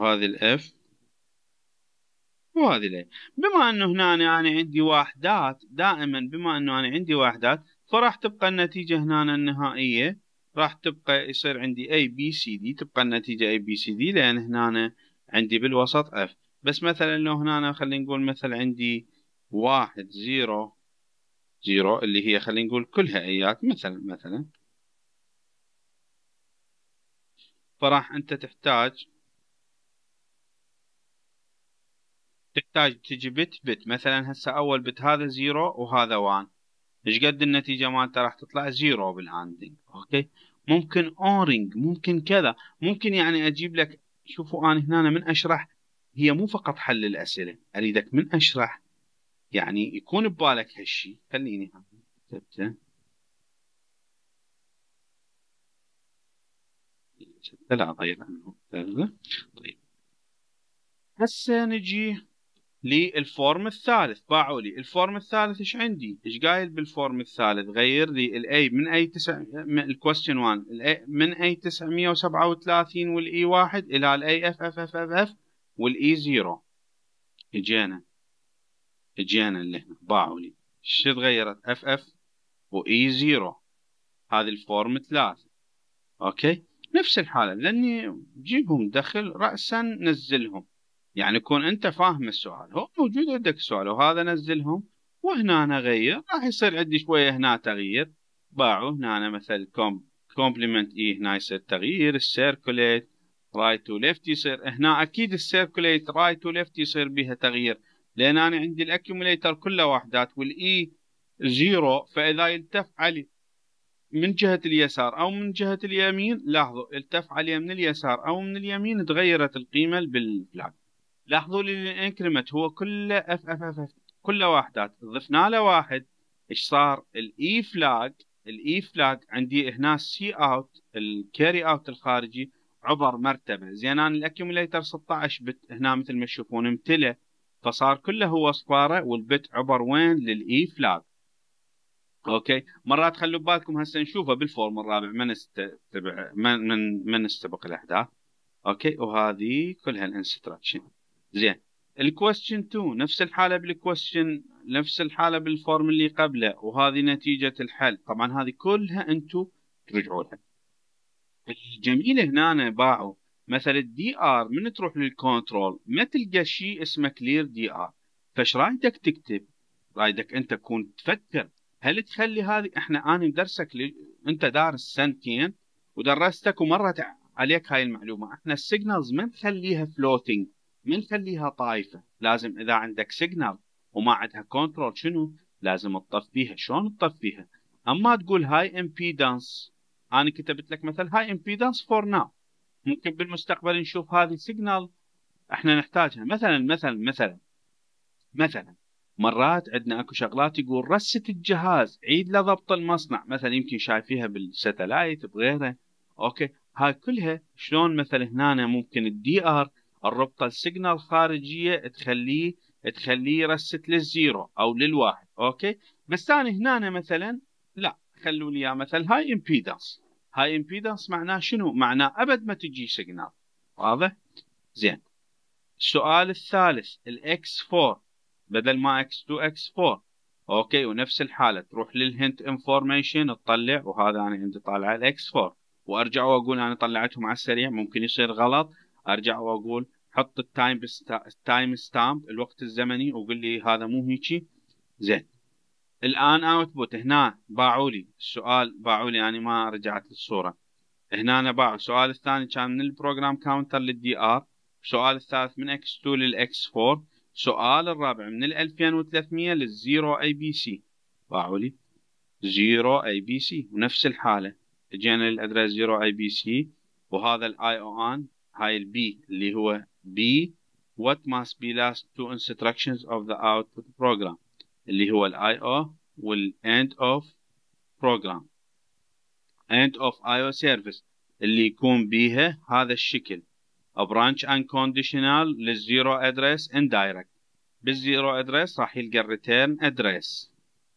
وهذه الاف وهذه الاي. بما انه هنا انا عندي وحدات دائما بما انه انا عندي وحدات فراح تبقى النتيجه هنا النهائيه راح تبقى يصير عندي اي بي سي دي تبقى النتيجه اي بي سي دي لان هنا عندي بالوسط اف. بس مثلا لو هنا خلينا نقول مثلا عندي واحد زيرو صفر اللي هي خلينا نقول كلها ايات مثلا مثلا. فراح انت تحتاج تحتاج تجي بت بت مثلا هسه اول بت هذا زيرو وهذا وان، ايش قد النتيجه مالته راح تطلع زيرو بالهاندلنج. اوكي ممكن اورنج، ممكن كذا، ممكن يعني اجيب لك. شوفوا انا هنا من اشرح هي مو فقط حل الاسئله، اريدك من اشرح يعني يكون ببالك هالشي. خليني كتبته لا اضيع عنه. طيب هسه نجي للفورم الثالث. باعوا لي الفورم الثالث، ايش عندي؟ ايش قايل بالفورم الثالث؟ غير لي الاي من اي تسع الكويستشن واحد من اي تسعمية وسبعة وثلاثين والاي واحد الى الاي اف اف اف اف والاي زيرو. اجينا اجينا اللي هنا باعوا لي شو تغيرت؟ اف اف واي زيرو. هذه الفورم ثلاثة. اوكي نفس الحاله لاني جيبهم دخل راسا نزلهم، يعني كون انت فاهم السؤال، هو موجود عندك السؤال وهذا نزلهم، وهنا انا غير راح يصير عندي شويه هنا تغيير. باعوا هنا أنا مثل كومبلمنت اي هنا يصير تغيير، السيركوليت رايت وليفت يصير هنا اكيد السيركوليت رايت وليفت يصير بها تغيير، لان انا عندي الاكيوميليتر كله وحدات والاي زيرو، فاذا يلتف علي من جهه اليسار او من جهه اليمين، لاحظوا التف علي من اليسار او من اليمين تغيرت القيمه بالفلاج. لاحظوا لي الانكريمنت هو كله اف اف اف كله وحدات، ضفنا له واحد ايش صار؟ الاي فلاج الاي فلاج عندي هنا سي اوت الكاري اوت الخارجي عبر مرتبه، زين انا الاكيوميليتر ستة عشر بت هنا مثل ما تشوفون امتلى، فصار كله هو صفاره والبت عبر وين؟ للاي فلاج. اوكي مرات خلوا بالكم هسه نشوفه بالفورم الرابع من استبع من من من استبق الاحداث. اوكي وهذه كلها الانستراكشن. زين الكويستشن اثنين نفس الحاله بالكويستشن، نفس الحاله بالفورم اللي قبله، وهذه نتيجه الحل. طبعا هذه كلها انتم ترجعوا لها. الجميل هنا باعوا مثل الدي ار، من تروح للكنترول ما تلقى شيء اسمه كلير دي ار، فش رايدك تكتب؟ رايدك انت تكون تفكر هل تخلي هذه. احنا انا مدرسك ل... انت دارس سنتين ودرستك ومرت عليك هاي المعلومه، احنا السيجنالز ما نخليها فلوتنج، ما نخليها طايفه، لازم اذا عندك سيجنال وما عندها كنترول شنو؟ لازم تطفيها. شلون تطفيها؟ اما تقول هاي امبيدانس، انا كتبت لك مثل هاي امبيدانس فور ناو، ممكن بالمستقبل نشوف هذه سيجنال احنا نحتاجها. مثلا مثلا مثلا مثلا مرات عندنا اكو شغلات يقول رست الجهاز عيد لضبط المصنع، مثلا يمكن شايفيها بالستلايت بغيره. اوكي هاي كلها شلون مثلا هنا ممكن الدي ار الربطه السيجنال الخارجيه تخليه تخليه رست للزيرو او للواحد. اوكي بس انا هنا مثلا لا، خلوا لي اياه مثل هاي امبيدانس. هاي امبيدانس معناه شنو؟ معناه ابد ما تجي سيجنال. واضح؟ زين السؤال الثالث الاكس فور بدل ما اكس تو اكس فور. اوكي ونفس الحاله تروح للهنت انفورميشن تطلع، وهذا انا عندي طالعه الاكس فور، وارجع واقول انا طلعتهم على السريع ممكن يصير غلط، ارجع واقول حط التايم التايم ستامب الوقت الزمني وقول لي هذا مو هيجي. زين الان اوتبوت هنا باعوا لي السؤال، باعوا لي انا ما رجعت للصوره. هنا انا باعوا السؤال الثاني كان من البروجرام كاونتر للدي ار، السؤال الثالث من اكس تو للاكس فور، السؤال الرابع من ال ألفين وثلاثمية للزيرو اي بي سي. باعوا لي زيرو اي بي سي ونفس الحاله اجينا للادرس زيرو اي بي سي، وهذا الاي او ان هاي البي اللي هو بي what must be last two instructions of the output program اللي هو الاي او وال end of program end of I O service اللي يكون بيها هذا الشكل branch unconditional للزيرو address indirect. بالزيرو address راح يلقى الريتيرن address.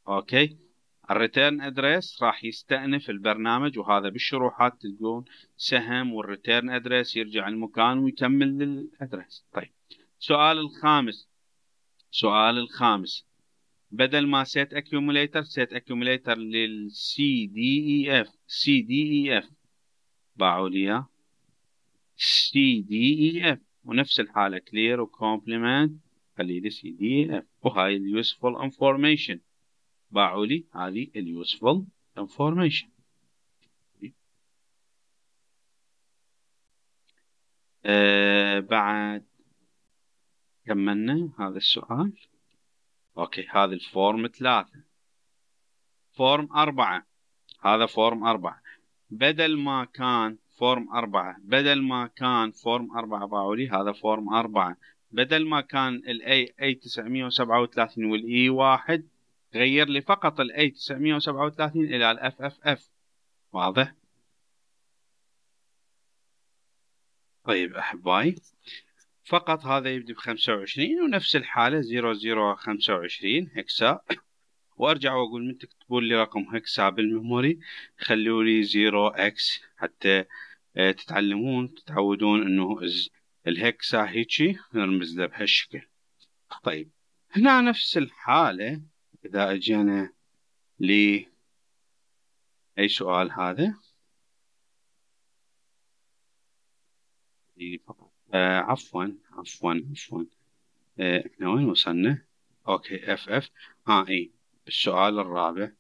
اوكي الريتيرن ادريس راح يستأنف البرنامج، وهذا بالشروحات تلقون سهم والريتيرن ادريس يرجع المكان ويكمل للادريس. طيب سؤال الخامس سؤال الخامس بدل ما سيت اكيوميليتر سيت اكيوميليتر للسي دي اي اف. سي دي اي اف باعوا لي سي دي اي اف ونفس الحاله كلير وكومبلمنت، خلي لي سي دي اي اف وهاي اليوسفول انفورميشن. باعوا لي هذه اليوسفل انفورميشن. أه بعد كملنا هذا السؤال. اوكي هذا الفورم ثلاثة. فورم أربعة، هذا فورم أربعة. بدل ما كان فورم أربعة بدل ما كان فورم أربعة باعوا لي هذا فورم أربعة. بدل ما كان الاي اي تسعمية وسبعة وثلاثين والاي واحد، غير لي فقط الاي تسعمية وسبعة وثلاثين الى الاف اف اف. واضح؟ طيب احبائي فقط هذا يبدي بخمسة وعشرين ونفس الحالة زيرو زيرو خمسة وعشرين هكسا، وارجع واقول من تكتبون لي رقم هكسا بالميموري خلوا لي زيرو اكس حتى تتعلمون تتعودون انه الهكسا هيجي نرمز له بهالشكل. طيب هنا نفس الحالة اذا اجينا لي اي سؤال هذا فقط آه عفوا عفوا عفوا آه احنا وين وصلنا؟ اوكي اف اف ها اي السؤال الرابع.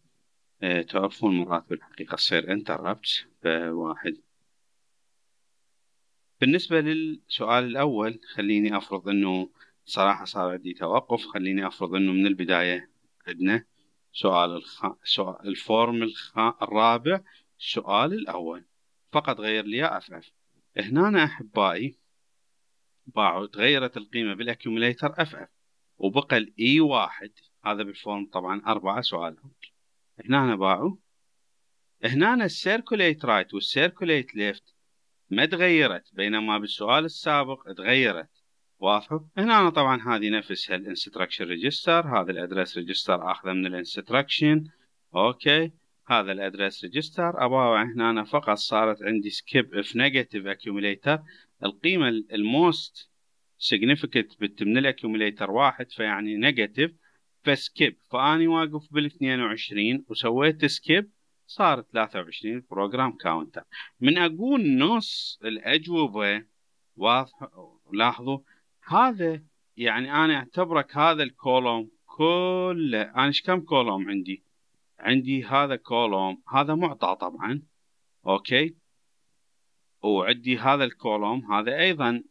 آه تعرفون مرات بالحقيقة تصير انتربت فواحد. بالنسبة للسؤال الأول خليني أفرض أنه صراحة صار عندي توقف، خليني أفرض أنه من البداية عندنا سؤال الخ... سؤال الفورم الخ... الرابع السؤال الأول فقط غير لي اف اف. هنا أحبائي باعوا تغيرت القيمة بالأكيوميليتر اف اف وبقى الاي واحد هذا بالفورم طبعا أربعة سؤال. هنا باعوا هنا السيركوليت رايت والسيركوليت ليفت ما تغيرت بينما بالسؤال السابق تغيرت. واضحه؟ هنا طبعا هذه نفسها الانستراكشن ريجستر، هذا الادرس ريجستر اخذه من الانستراكشن. اوكي هذا الادرس ريجستر اباوع هنا فقط صارت عندي سكيب اف نيجاتيف اكيوميليتر القيمه الموست سيجنيفيكانت بت من الاكيوميليتر واحد فيعني نيجاتيف فسكيب فاني واقف بال اثنين وعشرين وسويت سكيب صار ثلاثة وعشرين بروجرام كاونتر. من اقول نص الاجوبه واضحه لاحظوا هذا يعني انا اعتبرك هذا الكولوم كله انا ايش كم كولوم عندي؟ عندي هذا كولوم هذا معطى طبعا اوكي وعندي هذا الكولوم هذا ايضا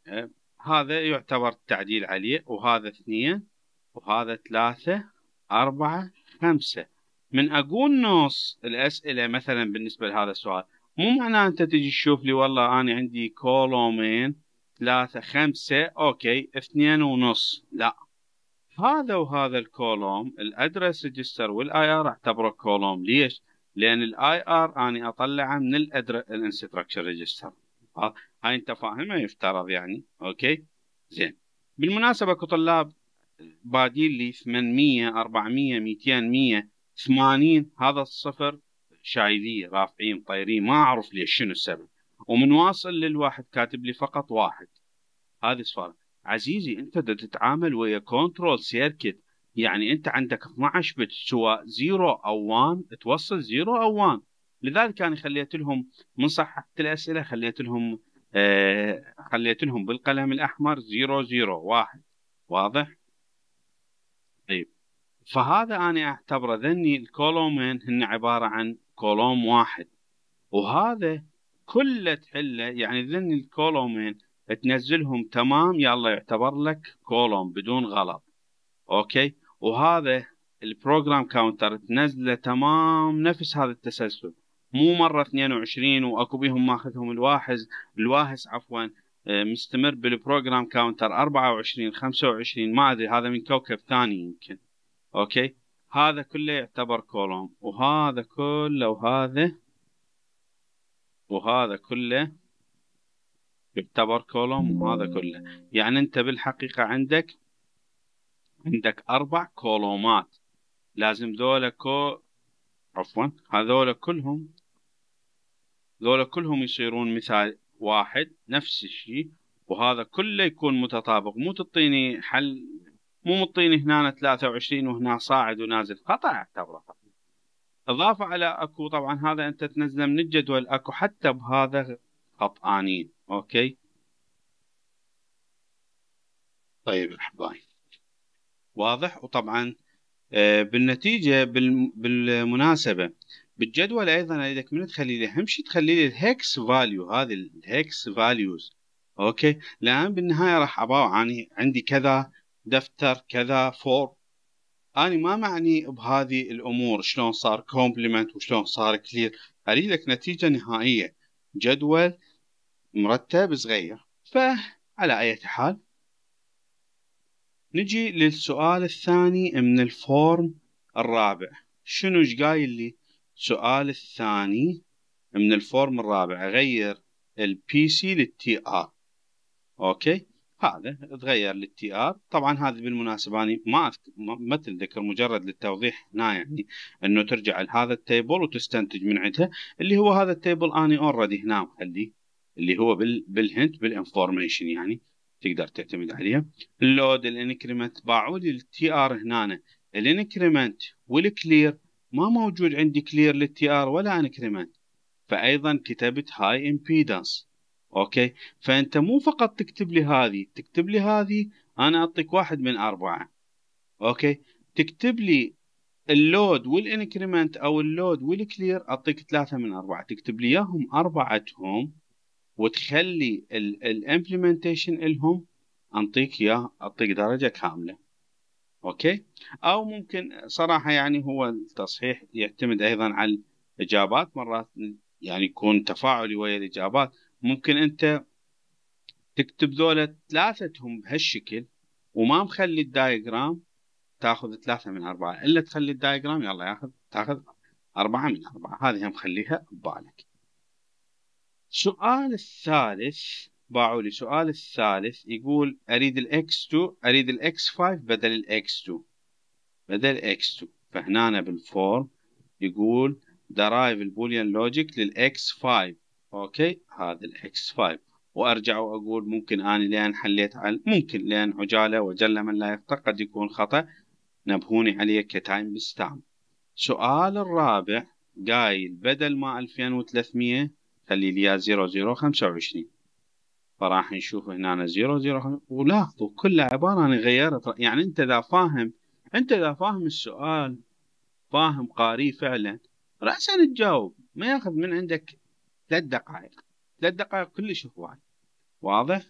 هذا يعتبر التعديل عليه وهذا اثنين وهذا ثلاثه اربعه خمسه. من اقول نص الاسئله مثلا بالنسبه لهذا السؤال مو معناه انت تجي تشوف لي والله انا عندي كولومين ثلاثه خمسه اوكي اثنين ونص، لا هذا وهذا الكولوم الادرس ريجستر والاي ار اعتبره كولوم. ليش؟ لان الاي ار اني اطلعه من الانستراكشر ريجستر. هاي انت فاهمه يفترض يعني اوكي زين. بالمناسبه كطلاب بادين لي ثمانمية أربعمية مئتين مية ثمانين هذا الصفر شايليه رافعين طايرين ما اعرف ليش شنو السبب ومن واصل للواحد كاتب لي فقط واحد. هذا صفر عزيزي انت تتعامل ويا كنترول سيركت يعني انت عندك اثنعش بت سواء زيرو او وان توصل زيرو او وان. لذلك انا خليت لهم من صححت الاسئله خليت لهم آه خليت لهم بالقلم الاحمر زيرو زيرو واحد. واضح؟ طيب فهذا أنا أعتبره ذني الكولومين هن عبارة عن كولوم واحد وهذا كله تحله يعني ذني الكولومين تنزلهم تمام يلا يعتبر لك كولوم بدون غلط أوكي. وهذا البروجرام كاونتر تنزله تمام نفس هذا التسلسل مو مرة اثنين وعشرين وأكو بيهم ماخذهم الواحز الواهس عفوا مستمر بالبروجرام كاونتر أربعة وعشرين خمسة وعشرين ما أدري هذا من كوكب ثاني يمكن اوكي. هذا كله يعتبر كولوم وهذا كله وهذا وهذا كله يعتبر كولوم وهذا كله يعني انت بالحقيقة عندك عندك اربع كولومات لازم ذولا كو عفوا هذول كلهم ذولا كلهم يصيرون مثال واحد نفس الشيء وهذا كله يكون متطابق مو تعطيني حل مو مطيني هنا ثلاثة وعشرين وهنا صاعد ونازل خطأ اعتبره. اضافة على اكو طبعا هذا انت تنزله من الجدول اكو حتى بهذا خطأنين اوكي. طيب احبائي واضح؟ وطبعا بالنتيجه بالمناسبه بالجدول ايضا اريدك من تخلي لي اهم شيء تخلي لي الهكس فاليو، هذه الهكس فاليوز اوكي، لان بالنهايه راح اباوع يعني عندي كذا دفتر كذا فور، انا ما معني بهذه الامور شلون صار كومبلمنت وشلون صار كلير، اريدك نتيجه نهائيه جدول مرتب صغير. فعلى اي حال نجي للسؤال الثاني من الفورم الرابع. شنو ايش قايل لي؟ السؤال الثاني من الفورم الرابع غير البي سي للتي ار. اوكي هذا تغير للتي ار، طبعا هذا بالمناسبه اني ما أذكر ما تذكر، مجرد للتوضيح هنا يعني انه ترجع لهذا التيبل وتستنتج من عندها اللي هو هذا التيبل اني اوريدي هنا مخليه اللي هو بال بالهنت بالانفورميشن يعني تقدر تعتمد عليها. اللود الانكريمنت باعوا لي للتي ار هنا، الانكريمنت والكلير ما موجود عندي كلير للتي ار ولا انكريمنت، فايضا كتبت هاي امبيدانس. اوكي فانت مو فقط تكتب لي هذه تكتب لي هذه، انا اعطيك واحد من اربعه اوكي، تكتب لي اللود والانكريمنت او اللود والكلير اعطيك ثلاثه من اربعه، تكتب لي اياهم اربعتهم وتخلي الامبلمنتيشن لهم انطيك اياه اعطيك درجه كامله. اوكي او ممكن صراحه يعني هو التصحيح يعتمد ايضا على الاجابات، مرات يعني يكون تفاعلي ويا الاجابات، ممكن انت تكتب ذولا ثلاثتهم بهالشكل وما مخلي الدايجرام تاخذ ثلاثه من اربعه، الا تخلي الدايجرام يلا ياخذ تاخذ اربعه من اربعه، هذه هم خليها ببالك. السؤال الثالث باعوا لي سؤال الثالث يقول اريد الاكس اثنين اريد الاكس خمسة بدل الاكس اثنين بدل اكس اثنين، فهنا بالفورم يقول درايف البوليان لوجيك للاكس خمسة. اوكي هذا الاكس خمسة وارجع واقول ممكن انا لان حليت على ممكن لان عجاله وجل من لا يخطا قد يكون خطا، نبهوني عليه كتايم ستامب. سؤال الرابع قايل بدل ما الفين وثلاثمية خلي لي صفر صفر خمسة وعشرين، فراح نشوف هنا صفر صفر ولاحظوا كلها عباره عن غيرت، يعني انت اذا فاهم انت اذا فاهم السؤال فاهم قاري فعلا راسا تجاوب، ما ياخذ من عندك ثلاث دقائق ثلاث دقائق كلش هواي. واضح؟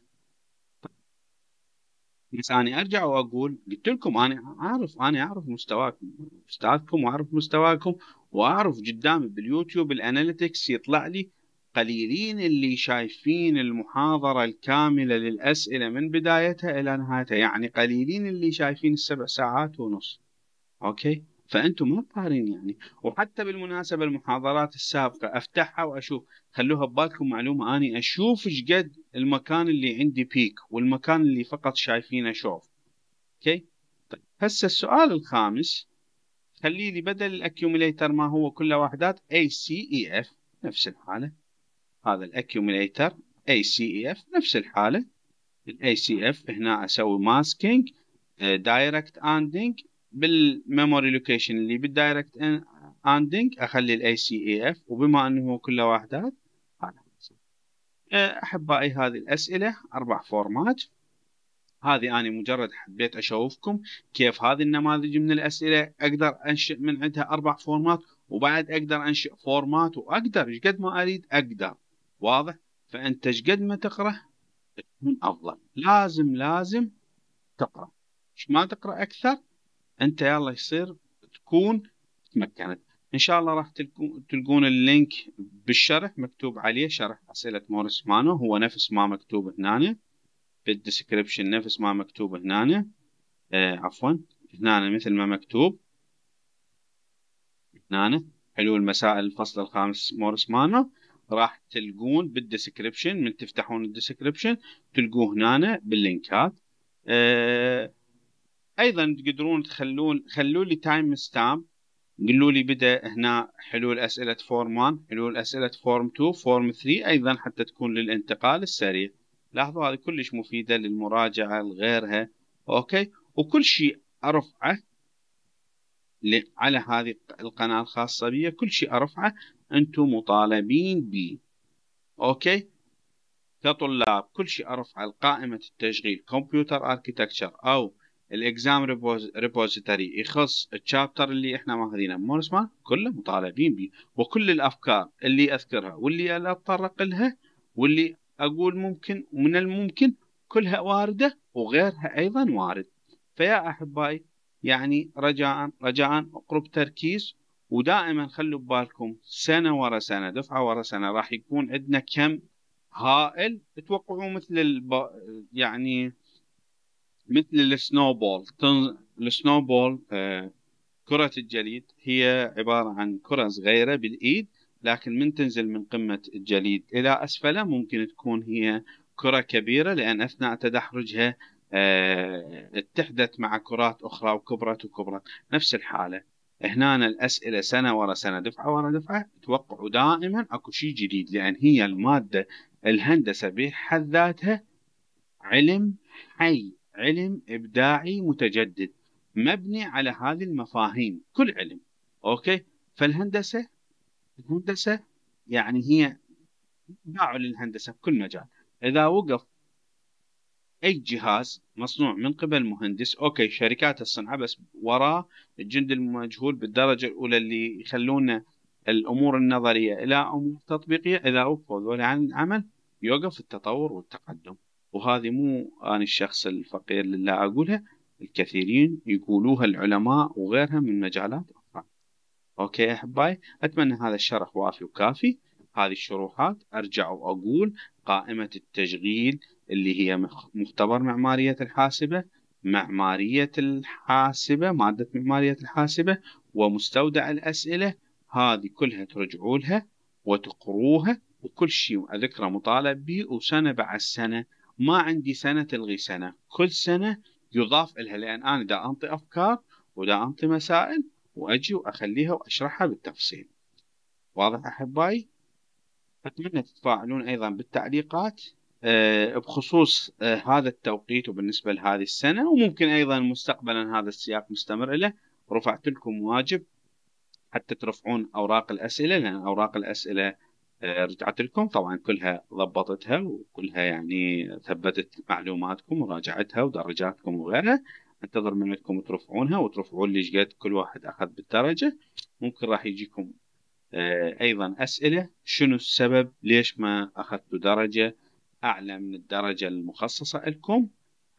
بس اني ارجع واقول قلت لكم انا اعرف انا اعرف مستواكم استاذكم واعرف مستواكم واعرف قدامي باليوتيوب الاناليتكس يطلع لي قليلين اللي شايفين المحاضرة الكاملة للأسئلة من بدايتها إلى نهايتها، يعني قليلين اللي شايفين السبع ساعات ونص. أوكي فأنتم ما تقارن يعني، وحتى بالمناسبة المحاضرات السابقة أفتحها وأشوف، خلوها ببالكم معلومة أني أشوف إيش قد المكان اللي عندي بيك والمكان اللي فقط شايفينه شوف. أوكي طيب هسه السؤال الخامس خلي لي بدل الأكيوميليتر ما هو كله وحدات A C E F نفس الحالة، هذا الاكيوميليتر A C E F نفس الحالة، ال A C E F هنا أسوي ماسكينج دايركت اندينج بالميموري لوكيشن اللي بالدايركت اندينج أخلي ال A C E F، وبما أنه كله وحدات أحبائي هذه الأسئلة أربع فورمات. هذه أنا مجرد حبيت أشوفكم كيف هذه النماذج من الأسئلة أقدر أنشئ من عندها أربع فورمات، وبعد أقدر أنشئ فورمات وأقدر إيش قد ما أريد أقدر. واضح؟ فأنت إيش قد ما تقرأ تكون أفضل، لازم لازم تقرأ، إيش ما تقرأ أكثر أنت يلا يصير تكون تمكنت. إن شاء الله راح تلقون, تلقون اللينك بالشرح مكتوب عليه شرح أسئلة موريس مانو، هو نفس ما مكتوب هنا في الديسكربشن، نفس ما مكتوب هنا آه عفوا هنا مثل ما مكتوب هنا حلول مسائل الفصل الخامس موريس مانو، راح تلقون بالديسكربشن من تفتحون الديسكربشن تلقوه هنا باللينكات. آه ايضا تقدرون تخلون خلوا لي تايم ستامب، قولوا لي بدا هنا حلول اسئله فورم واحد حلول اسئله فورم اثنين فورم ثلاثة، ايضا حتى تكون للانتقال السريع. لاحظوا هذه كلش مفيده للمراجعه لغيرها. اوكي وكل شيء ارفعه على هذه القناه الخاصه بي، كل شيء ارفعه انتم مطالبين به. اوكي كطلاب كل شيء ارفعه لقائمه التشغيل كمبيوتر اركيتكتشر او الاكزام ريبوزيتوري يخص الشابتر اللي احنا ماخذينه بمورس مان كله مطالبين بيه، وكل الافكار اللي اذكرها واللي انا اتطرق لها واللي اقول ممكن ومن الممكن كلها وارده وغيرها ايضا وارد. فيا احبائي يعني رجاء رجاء اقرب تركيز، ودائما خلوا ببالكم سنه ورا سنه دفعه ورا سنه راح يكون عندنا كم هائل، توقعوا مثل الب... يعني مثل السنوبول تنز... السنوبول آه... كرة الجليد هي عبارة عن كرة صغيرة بالإيد، لكن من تنزل من قمة الجليد إلى أسفله ممكن تكون هي كرة كبيرة، لأن أثناء تدحرجها آه... اتحدت مع كرات أخرى وكبرت وكبرت. نفس الحالة هنا الأسئلة سنة ورا سنة دفعة ورا دفعة، توقعوا دائما أكو شيء جديد، لأن هي المادة الهندسة بحد ذاتها علم حي، علم إبداعي متجدد مبني على هذه المفاهيم كل علم. أوكي، فالهندسة الهندسة يعني هي باع للهندسة بكل مجال. إذا وقف أي جهاز مصنوع من قبل مهندس، أوكي شركات الصناعة بس وراء الجند المجهول بالدرجة الأولى اللي يخلون الأمور النظرية إلى أمور تطبيقية، إذا وقفوا ذول عن العمل يوقف التطور والتقدم. وهذه مو أنا الشخص الفقير لله أقولها، الكثيرين يقولوها العلماء وغيرها من مجالات أخرى. أوكي يا أحبائي، أتمنى هذا الشرح وافي وكافي. هذه الشروحات أرجع وأقول قائمة التشغيل اللي هي مختبر معمارية الحاسبة، معمارية الحاسبة مادة معمارية الحاسبة، ومستودع الأسئلة، هذه كلها ترجعوا لها وتقروها، وكل شيء أذكره مطالب به، وسنة بعد سنة ما عندي سنة تلغي سنة، كل سنة يضاف لها، لأن أنا دا أنطي أفكار ودا أنطي مسائل وأجي وأخليها وأشرحها بالتفصيل. واضح أحبائي؟ أتمنى تتفاعلون أيضا بالتعليقات بخصوص هذا التوقيت وبالنسبة لهذه السنة، وممكن أيضا مستقبلا هذا السياق مستمر له. رفعت لكم واجب حتى ترفعون أوراق الأسئلة، لأن أوراق الأسئلة رجعت لكم طبعا كلها ضبطتها وكلها يعني ثبتت معلوماتكم وراجعتها ودرجاتكم وغيرها. انتظر منكم ترفعونها وترفعوا لي شقد كل واحد أخذ بالدرجة. ممكن راح يجيكم أيضا أسئلة شنو السبب ليش ما أخذتوا درجة أعلى من الدرجة المخصصة لكم،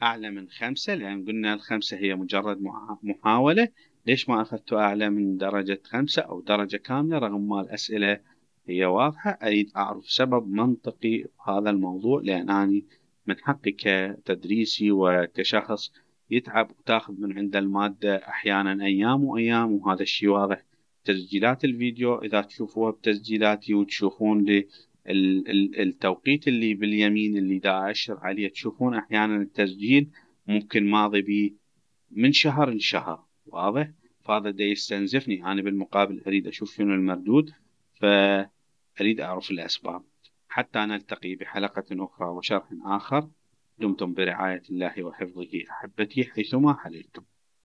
أعلى من خمسة، لأن قلنا الخمسة هي مجرد محاولة، ليش ما أخذتوا أعلى من درجة خمسة أو درجة كاملة رغم ما الأسئلة هي واضحة. أريد أعرف سبب منطقي بهذا الموضوع، لأن أنا من حقي كتدريسي وكشخص يتعب وتاخذ من عند المادة أحيانا أيام وأيام، وهذا الشيء واضح. تسجيلات الفيديو إذا تشوفوها بتسجيلاتي وتشوفون لي التوقيت اللي باليمين اللي دا أشر عليه، تشوفون أحيانا التسجيل ممكن ماضي بي من شهر لشهر، واضح؟ فهذا دا يستنزفني، أنا بالمقابل أريد أشوف شنو المردود، فأريد أعرف الأسباب. حتى نلتقي بحلقة أخرى وشرح آخر، دمتم برعاية الله وحفظه أحبتي حيثما حللتم.